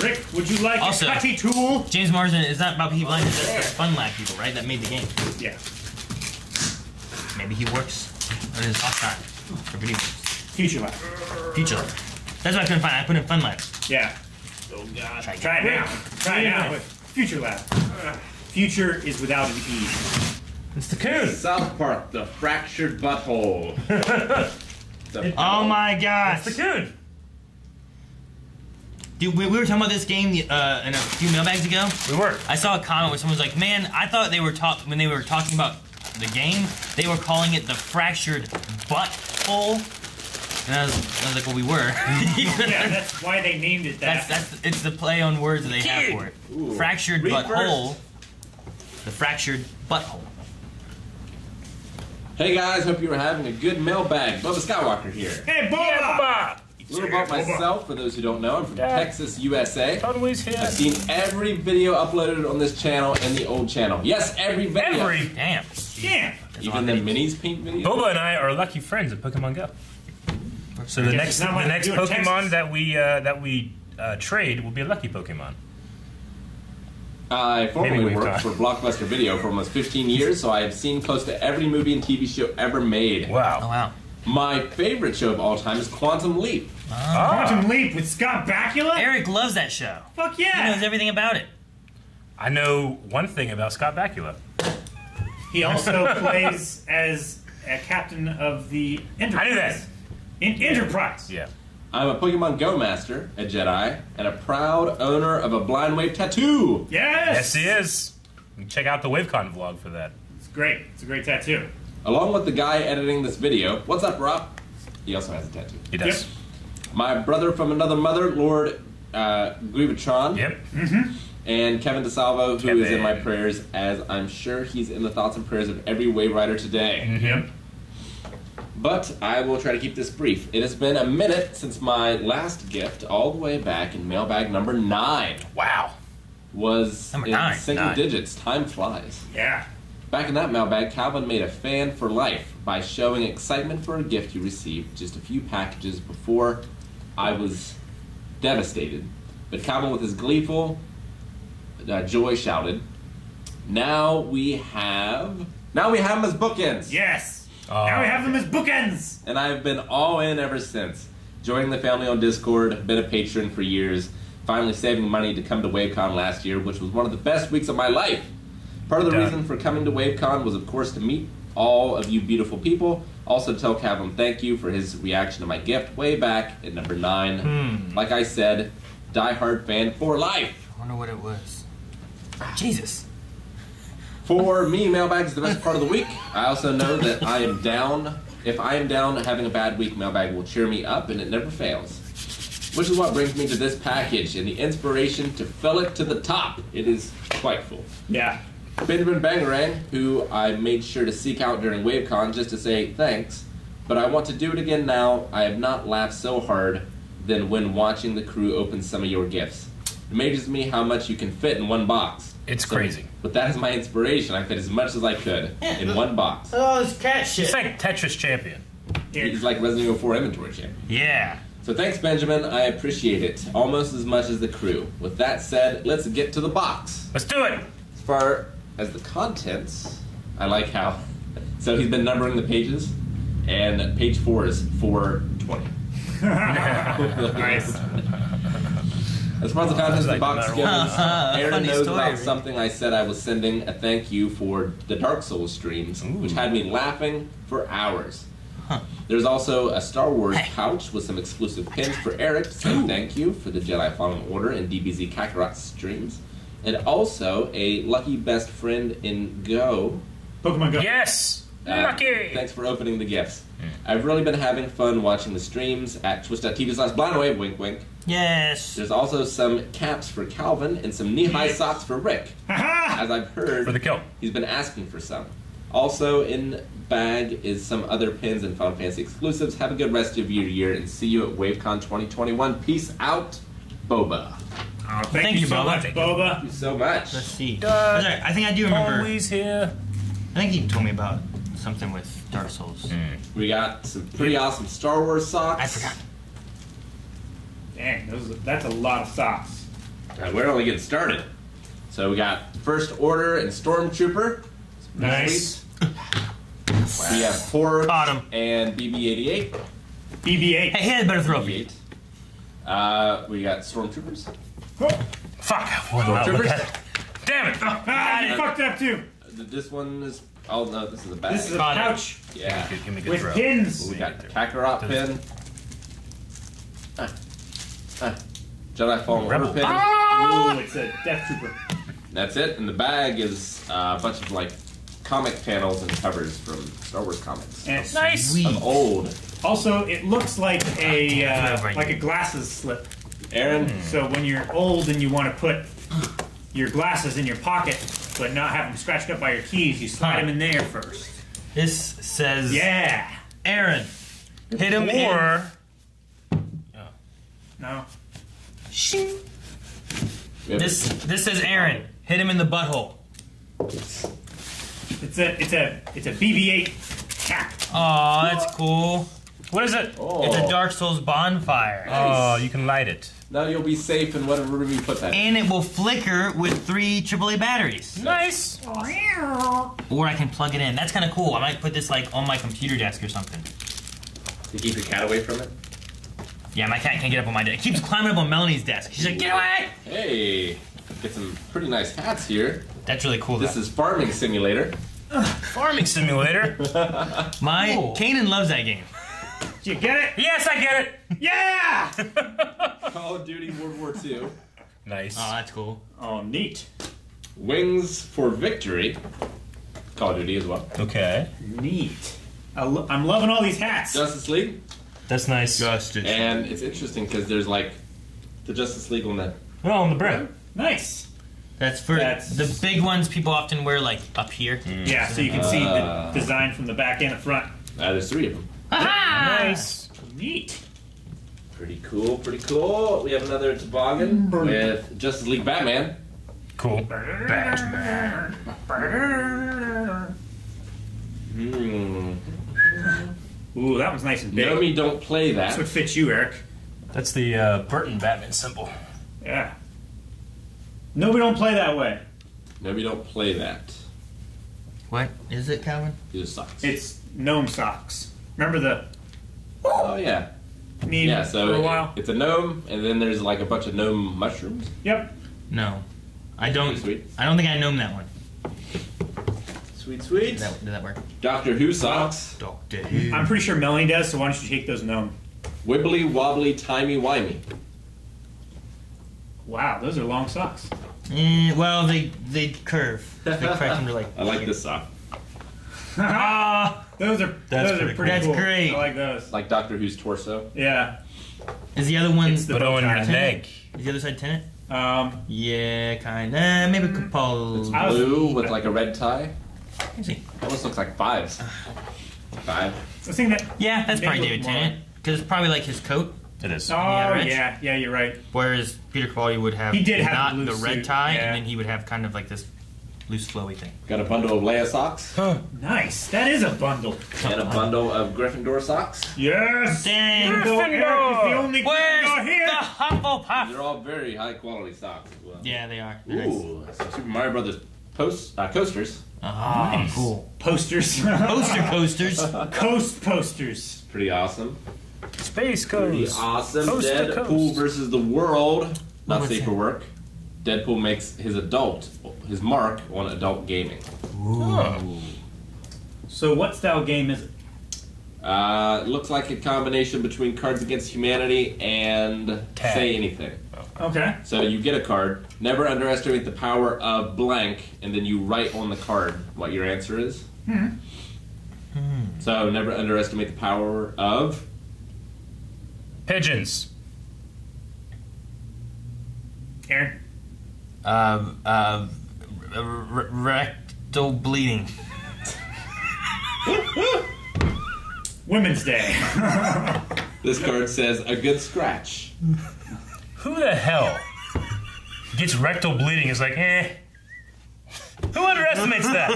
Rick, would you like also, a cutty tool? James Marsden is not about Peaky Blinders, oh, that's the Fun Lab people, right? That made the game. Yeah. Maybe he works on his off time for video games. Future Lab. Future Lab. That's what I couldn't find. I put in Fun Lab. Yeah. Oh, God. Try, Try it now. now. Try yeah. it now. Future Lab. Uh. Future is without an E. It's the coon. South Park, the fractured butthole. the oh my gosh. It's the coon. Dude, we, we were talking about this game uh, in a few mailbags ago. We were. I saw a comment where someone was like, man, I thought they were talking, when they were talking about the game, they were calling it the fractured butthole. And I was, I was like, well, we were. Yeah, that's why they named it that. That's, that's, it's the play on words that they Kid. have for it. Ooh. Fractured Reverse. butthole. The fractured butthole. Hey guys, hope you were having a good mailbag. Boba Skywalker here. Hey Boba! Yeah, Boba. A little about myself, for those who don't know, I'm from Dad. Texas, U S A. Always here. I've seen every video uploaded on this channel and the old channel. Yes, every video. Every damn. Damn. Even the minis pink videos. Boba and I are lucky friends at Pokemon Go. So the next, the next Pokemon that we uh, that we uh, trade will be a lucky Pokemon. I formerly worked for Blockbuster Video for almost fifteen years, so I have seen close to every movie and T V show ever made. Wow. Oh, wow. My favorite show of all time is Quantum Leap. Oh. Quantum Leap with Scott Bakula? Eric loves that show. Fuck yeah. He knows everything about it. I know one thing about Scott Bakula. He also plays as a captain of the Enterprise. I knew that. In Enterprise. Yeah. I'm a Pokemon Go master, a Jedi, and a proud owner of a blind wave tattoo. Yes! Yes, he is. You can check out the WaveCon vlog for that. It's great. It's a great tattoo. Along with the guy editing this video, what's up, Rob? He also has a tattoo. He does. Yep. My brother from another mother, Lord uh, Guivachan. Yep. Mm-hmm. And Kevin DeSalvo, who Kevin. is in my prayers, as I'm sure he's in the thoughts and prayers of every Wave Rider today. Mm-hmm. But I will try to keep this brief. It has been a minute since my last gift, all the way back in mailbag number nine. Wow. Was number in nine. single nine. digits. Time flies. Yeah. Back in that mailbag, Calvin made a fan for life by showing excitement for a gift you received just a few packages before. I was devastated. But Calvin, with his gleeful uh, joy, shouted, "Now we have... Now we have them as bookends!" Yes! Uh, now we have them as bookends! And I've been all in ever since. Joining the family on Discord, been a patron for years, finally saving money to come to WaveCon last year, which was one of the best weeks of my life. Part of the Done. reason for coming to WaveCon was, of course, to meet all of you beautiful people. Also to tell Calvin thank you for his reaction to my gift way back at number nine. Hmm. Like I said, diehard fan for life! I wonder what it was. Jesus! For me, mailbag is the best part of the week. I also know that I am down. If I am down having a bad week, mailbag will cheer me up, and it never fails. Which is what brings me to this package and the inspiration to fill it to the top. It is quite full. Yeah. Benjamin Bangarang, who I made sure to seek out during WaveCon just to say thanks, but I want to do it again now. I have not laughed so hard than when watching the crew open some of your gifts. It amazes me how much you can fit in one box. It's so crazy. But that is my inspiration. I fit as much as I could in one box. Oh, it's cat shit. It's like Tetris Champion. He's like Resident Evil four Inventory Champion. Yeah. So thanks, Benjamin. I appreciate it. Almost as much as the crew. With that said, let's get to the box. Let's do it. As far as the contents, I like how... So he's been numbering the pages, and page four is four twenty. Nice. As far as the contents of the box goes, Aaron knows story, about right? something I said I was sending a thank you for the Dark Souls streams, Ooh. which had me laughing for hours. Huh. There's also a Star Wars hey. pouch with some exclusive pins for Eric saying thank you for the Jedi Fallen Order and D B Z Kakarot streams, and also a lucky best friend in Go. Pokemon Go. Yes! Uh, Lucky! Thanks for opening the gifts. Mm. I've really been having fun watching the streams at twitch dot T V slash blindwave, wink wink. Yes. There's also some caps for Calvin and some knee-high yes. socks for Rick. As I've heard, for the kill. he's been asking for some. Also in bag is some other pins and Final Fantasy exclusives. Have a good rest of your year and see you at WaveCon twenty twenty-one. Peace out, Boba. Oh, thank, thank you so much, Boba. Boba. Thank you so much. Let's see. Uh, Sorry, I think I do remember. Always here. I think you told me about something with Dark Souls. Mm. We got some pretty awesome Star Wars socks. I forgot. Dang, those, that's a lot of socks. Right, we're only getting started. So we got First Order and Stormtrooper. Nice. Wow. We have Forge and B B eighty-eight. B B eight. Hey, he had a better throw. B B eight. Uh, we got Stormtroopers. Oh. Fuck. Stormtroopers. Damn it. Oh, ah, you uh, fucked up too. This one is... Oh no, this is a bag. This is a pouch. Yeah. Give me good With throw. pins. Ooh, we got Kakarot pin. Ah. Ah. Jedi Fallen Order pin. Ah! Ooh, it's a Death Trooper. That's it. And the bag is uh, a bunch of like comic panels and covers from Star Wars comics. And it's nice. Sweet. Of old. Also, it looks like a uh, like a glasses slip. Aaron. Mm. So when you're old and you want to put your glasses in your pocket, but not have them scratched up by your keys, you slide huh. them in there first. This says... Yeah! Aaron, hit him or... Oh. No. Shing. This this says Aaron, hit him in the butthole. It's a it's a it's a B B eight cap. Aw, that's cool. What is it? Oh. It's a Dark Souls bonfire. Nice. Oh, you can light it. Now you'll be safe in whatever room you put that in. And it will flicker with three triple A batteries. Nice. Or I can plug it in. That's kind of cool. I might put this like on my computer desk or something. To keep your cat away from it? Yeah, my cat can't get up on my desk. It keeps climbing up on Melanie's desk. She's like, get away! Hey, get some pretty nice hats here. That's really cool. This though. is Farming Simulator. Farming Simulator. My cool. Kanan loves that game. Do you get it? Yes, I get it. Yeah. Call of Duty World War Two. Nice. Oh, that's cool. Oh, neat. Wings for Victory. Call of Duty as well. Okay. Neat. I lo I'm loving all these hats. Justice League. That's nice. Justice. And it's interesting because there's like the Justice League on that. Oh, on the bread. Nice. That's for That's... the big ones people often wear like up here. Mm. Yeah, so you can uh, see the design from the back and the front. Uh, there's three of them. Aha! Nice. Neat. Pretty cool, pretty cool. We have another toboggan Burn. with Justice League Batman. Cool. Batman. Mm. Ooh, that one's nice and big. Nomi, don't play that. That's what fits you, Eric. That's the uh, Burton Batman symbol. Yeah. Nomi, don't play that way. Nomi, don't play that. What is it, Calvin? It's socks. It's gnome socks. Remember the... Oh, yeah. Need yeah, so for a while. It's a gnome, and then there's like a bunch of gnome mushrooms. Yep. No. I don't... Sweet. I don't think I gnome that one. Sweet, sweet. Did that, did that work? Doctor Who socks. Doctor Who. I'm pretty sure Melanie does, so why don't you take those gnome? Wibbly wobbly timey wimey. Wow, those are long socks. Mm, well, they they curve. They crack under like. I like this sock. Ah, those are that's those pretty are pretty. Cool. That's cool. Great. I like those. Like Doctor Who's torso. Yeah. Is the other one? It's the but on your neck. Is the other side Tenet? Um. Yeah, kinda. Maybe Capaldi. It's blue with like a red tie. That almost looks like fives. Five. I think that. Yeah, that's probably David Tennant, because it's probably like his coat. It is. Oh yeah, yeah, you're right. Whereas Peter Capaldi would have, he did have not the red tie, yeah. and then he would have kind of like this loose, flowy thing. Got a bundle of Leia socks. Huh. Nice. That is a bundle. And a bundle of Gryffindor socks. Yes. Dang. Gryffindor. The only Where's Gryffindor here? The Hufflepuff. They're all very high quality socks as well. Yeah, they are. They're Ooh, nice. Super Mario Brothers post uh, coasters. Ah, nice. Cool. Posters. Poster coasters. Coast posters. Pretty awesome. Space coast. Pretty awesome. Coast Deadpool versus the world. Not safe for work. Deadpool makes his adult, his mark on adult gaming. Ooh. Oh. So what style game is it? Uh, it looks like a combination between Cards Against Humanity and Tag. Say Anything. Okay. So you get a card. Never underestimate the power of blank, and then you write on the card what your answer is. Mm-hmm. Mm. So never underestimate the power of... Pigeons. Aaron? Um, uh, rectal bleeding. Women's Day. This card says, a good scratch. Who the hell gets rectal bleeding is like, eh. Who underestimates that?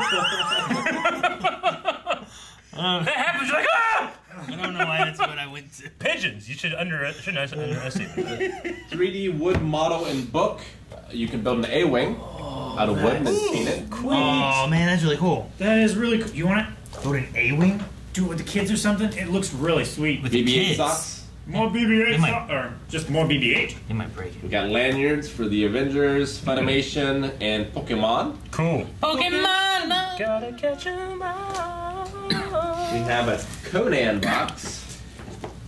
uh, that happens, you're like, ah! I don't know why that's what I went to. Pigeons, you should under, shouldn't underestimate that. three D wood model and book. You can build an A-Wing oh, out of nice. wood and seen it. Queen. Oh, man, that's really cool. That is really cool. You want to build an A-Wing? Do it with the kids or something? It looks really sweet. With B B eight socks. More B B eight might, or just more B B eight. They might break it. We got lanyards for the Avengers, Funimation, and Pokemon. Cool. Pokemon! Gotta catch 'em all. We have a Conan box.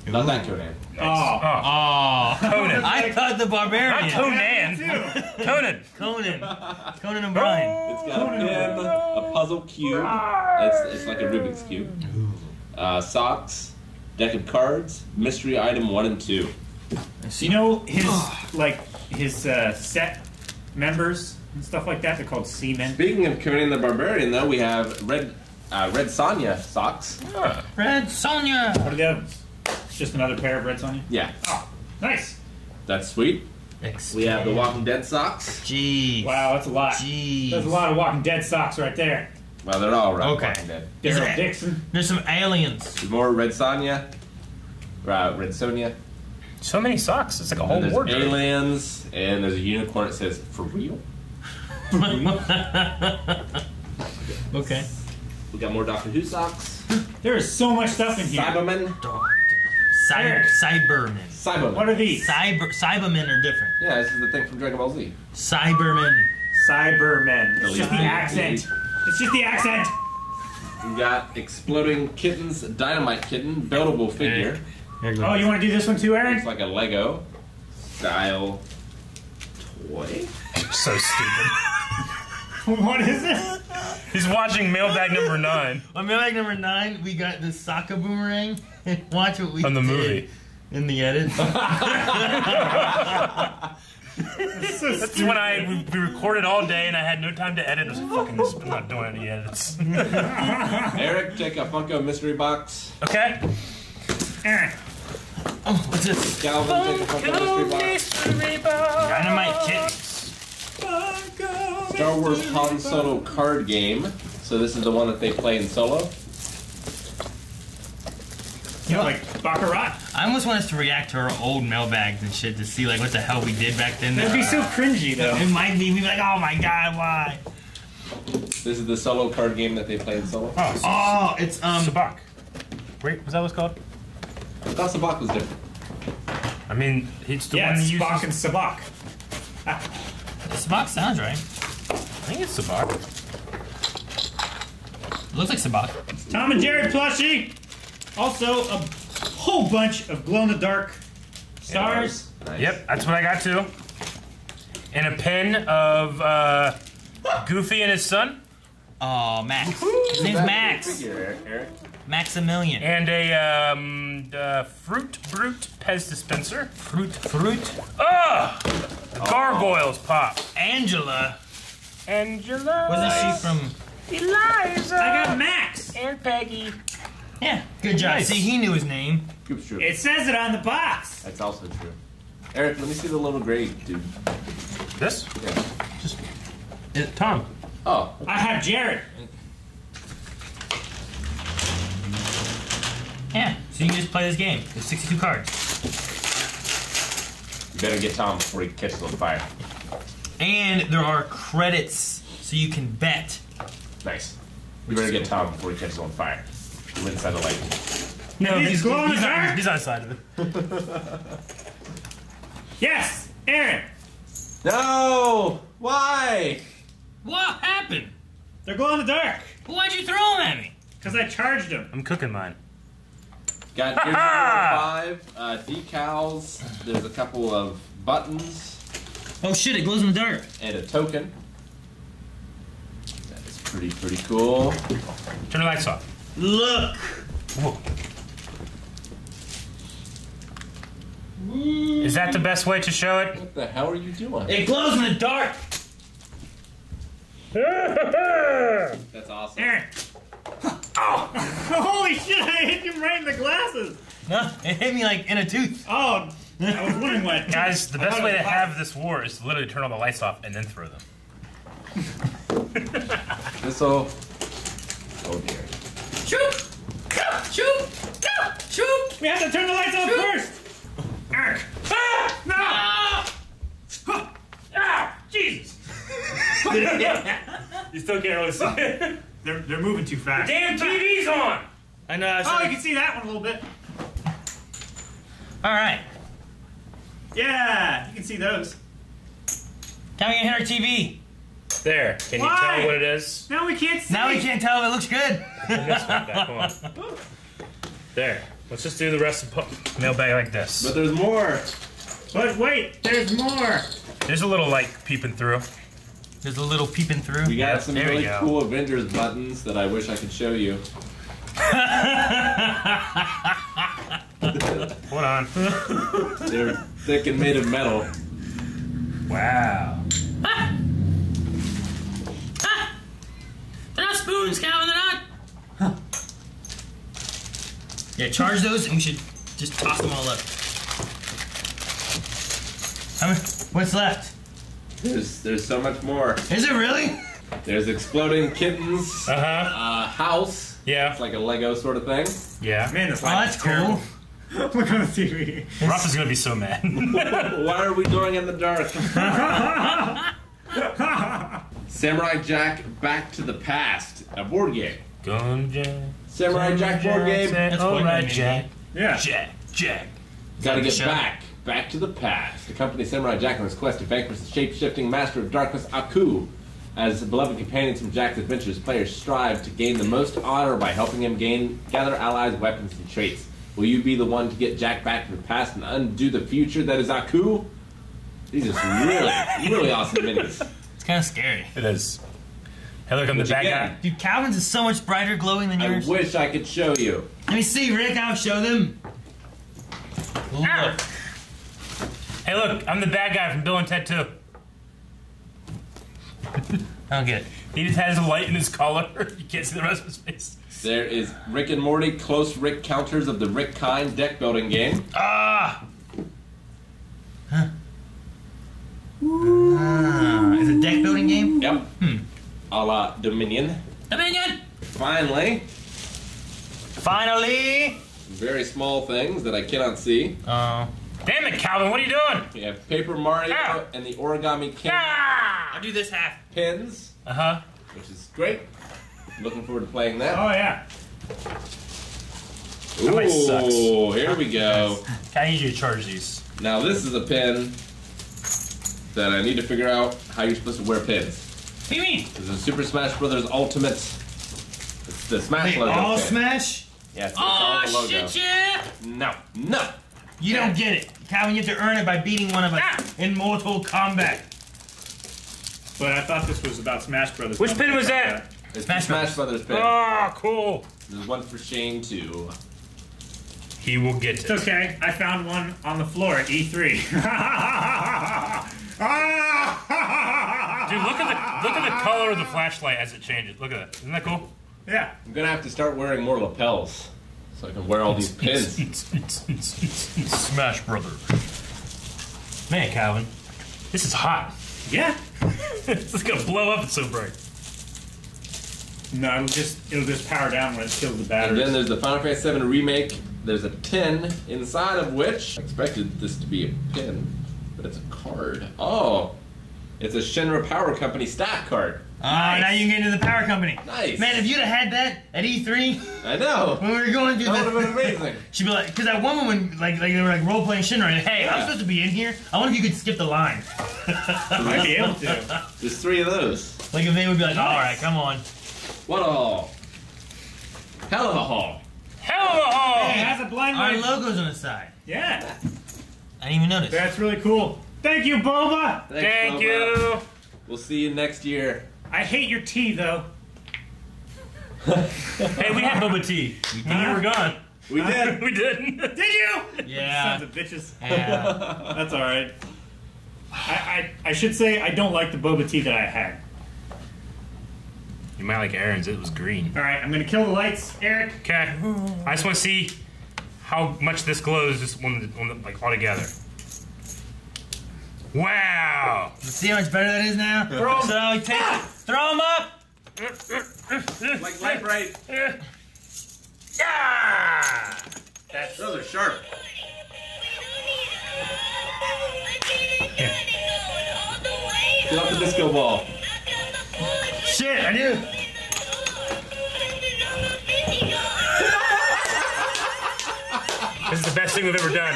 Ooh. Not that Conan. Nice. Oh. Oh. Oh. Conan. I thought the Barbarian. Not Conan. Conan. Conan. Conan O'Brien. It's got a pin, a puzzle cube. It's, it's like a Rubik's Cube. Uh, socks. Deck of cards, mystery item one and two. You know his like his uh, set members and stuff like that. They're called Seamen. Speaking of Conan the Barbarian, though, we have Red uh, Red Sonja socks. Yeah. Red Sonja. What are the others? Just another pair of Red Sonja. Yeah. Oh, nice. That's sweet. Expand. We have the Walking Dead socks. Jeez. Wow, that's a lot. Jeez. There's a lot of Walking Dead socks right there. Well, they're all right. Okay. Daryl Dixon. There's some aliens. There's more Red Sonja. Uh, Red Sonja. So many socks. It's like a whole there's wardrobe. There's aliens, and there's a unicorn that says, for real? For real? Okay. We got more Doctor Who socks. There is so much stuff in here. Cybermen. Cyber, Cybermen. Cybermen. What are these? Cyber, Cybermen are different. Yeah, this is the thing from Dragon Ball Z. Cybermen. Cybermen. It's just the accent. It's just the accent. We got Exploding Kittens, Dynamite Kitten, buildable figure. Oh, you want to do this one too, Aaron? It's like a Lego style toy. So stupid. What is this? He's watching mailbag number nine. On mailbag number nine, we got this soccer boomerang. Watch what we on the did movie in the edit. That's, so that's when I we recorded all day and I had no time to edit. I was like, fucking this, I'm not doing any edits. Eric, take a Funko mystery box. Okay. Eric. Oh, what's this? Galvin, take a Funko, Funko mystery, mystery box. box. Dynamite Kittens. Funko Star Wars Han Solo card game. So this is the one that they play in Solo. You know, like Baccarat. I almost want us to react to our old mailbags and shit to see like what the hell we did back then. That'd be so cringy though. It might be. We'd be like, oh my god, why? This is the Solo card game that they play in Solo. Oh, so, oh it's um. Sabacc. Wait, was that what's called? I thought Sabacc was different. I mean, it's the yeah, one you Sabacc and Sabacc. Ah. Sabacc sounds right. I think it's Sabacc. It looks like Sabacc. Tom and Jerry plushie. Also, a whole bunch of glow-in-the-dark stars. Nice. Yep, that's what I got, too. And a pin of uh, Goofy and his son. Oh, Max. His name's Max. Figure, Eric. Maximilian. And a um, uh, Fruit Brute Pez dispenser. Fruit Fruit. Oh! The oh. Gargoyles pop. Angela. Angela. Wasn't she from... Eliza. I got Max. And Peggy. Yeah, good job. Nice. See, he knew his name. It's true. It says it on the box. That's also true. Eric, let me see the little gray dude. This? Yeah. Just it, Tom. Oh. Okay. I have Jared. Yeah, so you can just play this game. There's sixty-two cards. You better get Tom before he catches on fire. And there are credits, so you can bet. Nice. You better get Tom before he catches on fire. Inside the light. No, he's, he's glowing in the dark. He's outside of it. Yes, Aaron. No. Why? What happened? They're glowing in the dark. Well, why'd you throw them at me? Because I charged them. I'm cooking mine. Got here's number five uh, decals. There's a couple of buttons. Oh shit! It glows in the dark. And a token. That is pretty pretty cool. Turn the lights off. Look! Whoa. Is that the best way to show it? What the hell are you doing? It glows in the dark! That's awesome. Aaron! Oh. Holy shit, I hit him right in the glasses! Huh? It hit me like in a tooth. Oh, I was wondering what. Guys, the best way to have this war is to literally turn all the lights off and then throw them. This'll... Oh dear. Shoot! Shoot! Shoot! We have to turn the lights off first! Eric! Ah! No! Ah! Ah! Jesus! You still can't really see it. They're, they're moving too fast. The damn T V's on! I know. Uh, so oh, you can see that one a little bit. Alright. Yeah! You can see those. Can we hit our T V? There. Can Why? you tell what it is? Now we can't see. Now we can't tell if it looks good. Come on. There. Let's just do the rest of mailbag like this. But there's more. But wait, there's more. There's a little light peeping through. There's a little peeping through. We got some there really cool Avengers buttons that I wish I could show you. Hold on. They're thick and made of metal. Wow. Ah! They're not spoons, Calvin, they're not! Huh. Yeah, charge those and we should just toss them all up. How much, what's left? There's there's so much more. Is it really? There's Exploding Kittens. Uh-huh. Uh, house. Yeah. It's like a Lego sort of thing. Yeah. Man, this light oh, that's is cool. Terrible. Look on the T V. Ross is gonna be so mad. Why are we going in the dark? Samurai Jack Back to the Past, a board game. Gun Jack. Samurai Jack board game. That's all right, Jack. Yeah. Jack, Jack. Gotta get back, back to the past. Accompany Samurai Jack on his quest to vanquish the shape-shifting master of darkness, Aku. As beloved companions from Jack's adventures, players strive to gain the most honor by helping him gain, gather allies, weapons, and traits. Will you be the one to get Jack back to the past and undo the future that is Aku? These are some really, really awesome minis. It's kind of scary. It is. Hello, come the bad guy. Dude, Calvin's is so much brighter glowing than yours. I wish I could show you. Let me see, Rick. I'll show them. Ooh, look. Hey, look. I'm the bad guy from Bill and Ted two. I don't get it. He just has a light in his collar. You can't see the rest of his face. There is Rick and Morty Close Rick Counters of the Rick Kind Deck Building Game. Ah! Huh. Ah, is it a deck building game? Yep. Hmm. A la Dominion. Dominion! Finally. Finally! Very small things that I cannot see. Oh. Uh, damn it, Calvin, what are you doing? We have Paper Mario ah. and the Origami King. Ah. I'll do this half. Pins. Uh-huh. Which is great. Looking forward to playing that. Oh, yeah. Ooh, that sucks. Here we go. I need you to charge these. Now, this is a pin that I need to figure out how you're supposed to wear pins. What do you mean? This is Super Smash Brothers Ultimate. It's the Smash Wait, logo. All pin. Smash? Yeah, it's, oh, it's all the logo. Shit, yeah! No, no. You yeah. don't get it. Calvin, you have to earn it by beating one of us ah. in Mortal Kombat. But I thought this was about Smash Brothers. Which pin was that? that? It's Smash, Smash Brothers. Brothers pin. Oh, cool. There's one for Shane, too. He will get it. It's okay. I found one on the floor at E three. Dude, look at the look at the color of the flashlight as it changes. Look at that. Isn't that cool? Yeah. I'm gonna have to start wearing more lapels so I can wear all these pins. Smash Brothers. Man, Calvin, this is hot. Yeah. It's gonna blow up. It's so bright. No, it'll just it'll just power down when it kills the batteries. And then there's the Final Fantasy seven remake. There's a tin inside of which I expected this to be a pin, but it's a card. Oh, it's a Shinra Power Company staff card. Ah, nice. Now you can get into the Power Company. Nice, man. If you'd have had that at E three, I know when we were going through that, that would have been amazing. She'd be like, because that woman when like like they were like role playing Shinra. Like, hey, yeah. I'm supposed to be in here. I wonder if you could skip the line. I'd be able to. There's three of those. Like if they would be like, nice. All right, come on. What a haul. Hell of a haul. Hell of a haul! Hey, it has a blind light. Our logo's on the side. Yeah. I didn't even notice. That's really cool. Thank you, Boba! Thanks, Thank Boba. you! We'll see you next year. I hate your tea, though. Hey, we had Boba tea. We thought you were gone. We did. We did. Did you? Yeah. Sons of bitches. Yeah. That's all right. I, I, I should say I don't like the Boba tea that I had. You might like Aaron's. It was green. All right, I'm gonna kill the lights, Eric. Okay. I just want to see how much this glows, just one, one like all together. Wow! See how much better that is now. Throw them. So take, ah! Throw them up. Like light bright. Yeah. That's those are sharp. Get off the disco ball. Shit, I do. This is the best thing we've ever done.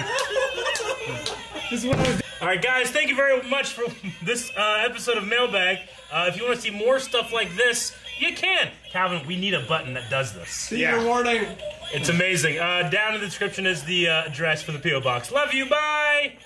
This is what I was. All right, guys, thank you very much for this uh, episode of Mailbag. Uh, if you want to see more stuff like this, you can. Calvin, we need a button that does this. See yeah. your warning. It's amazing. Uh, down in the description is the uh, address for the P O box. Love you. Bye.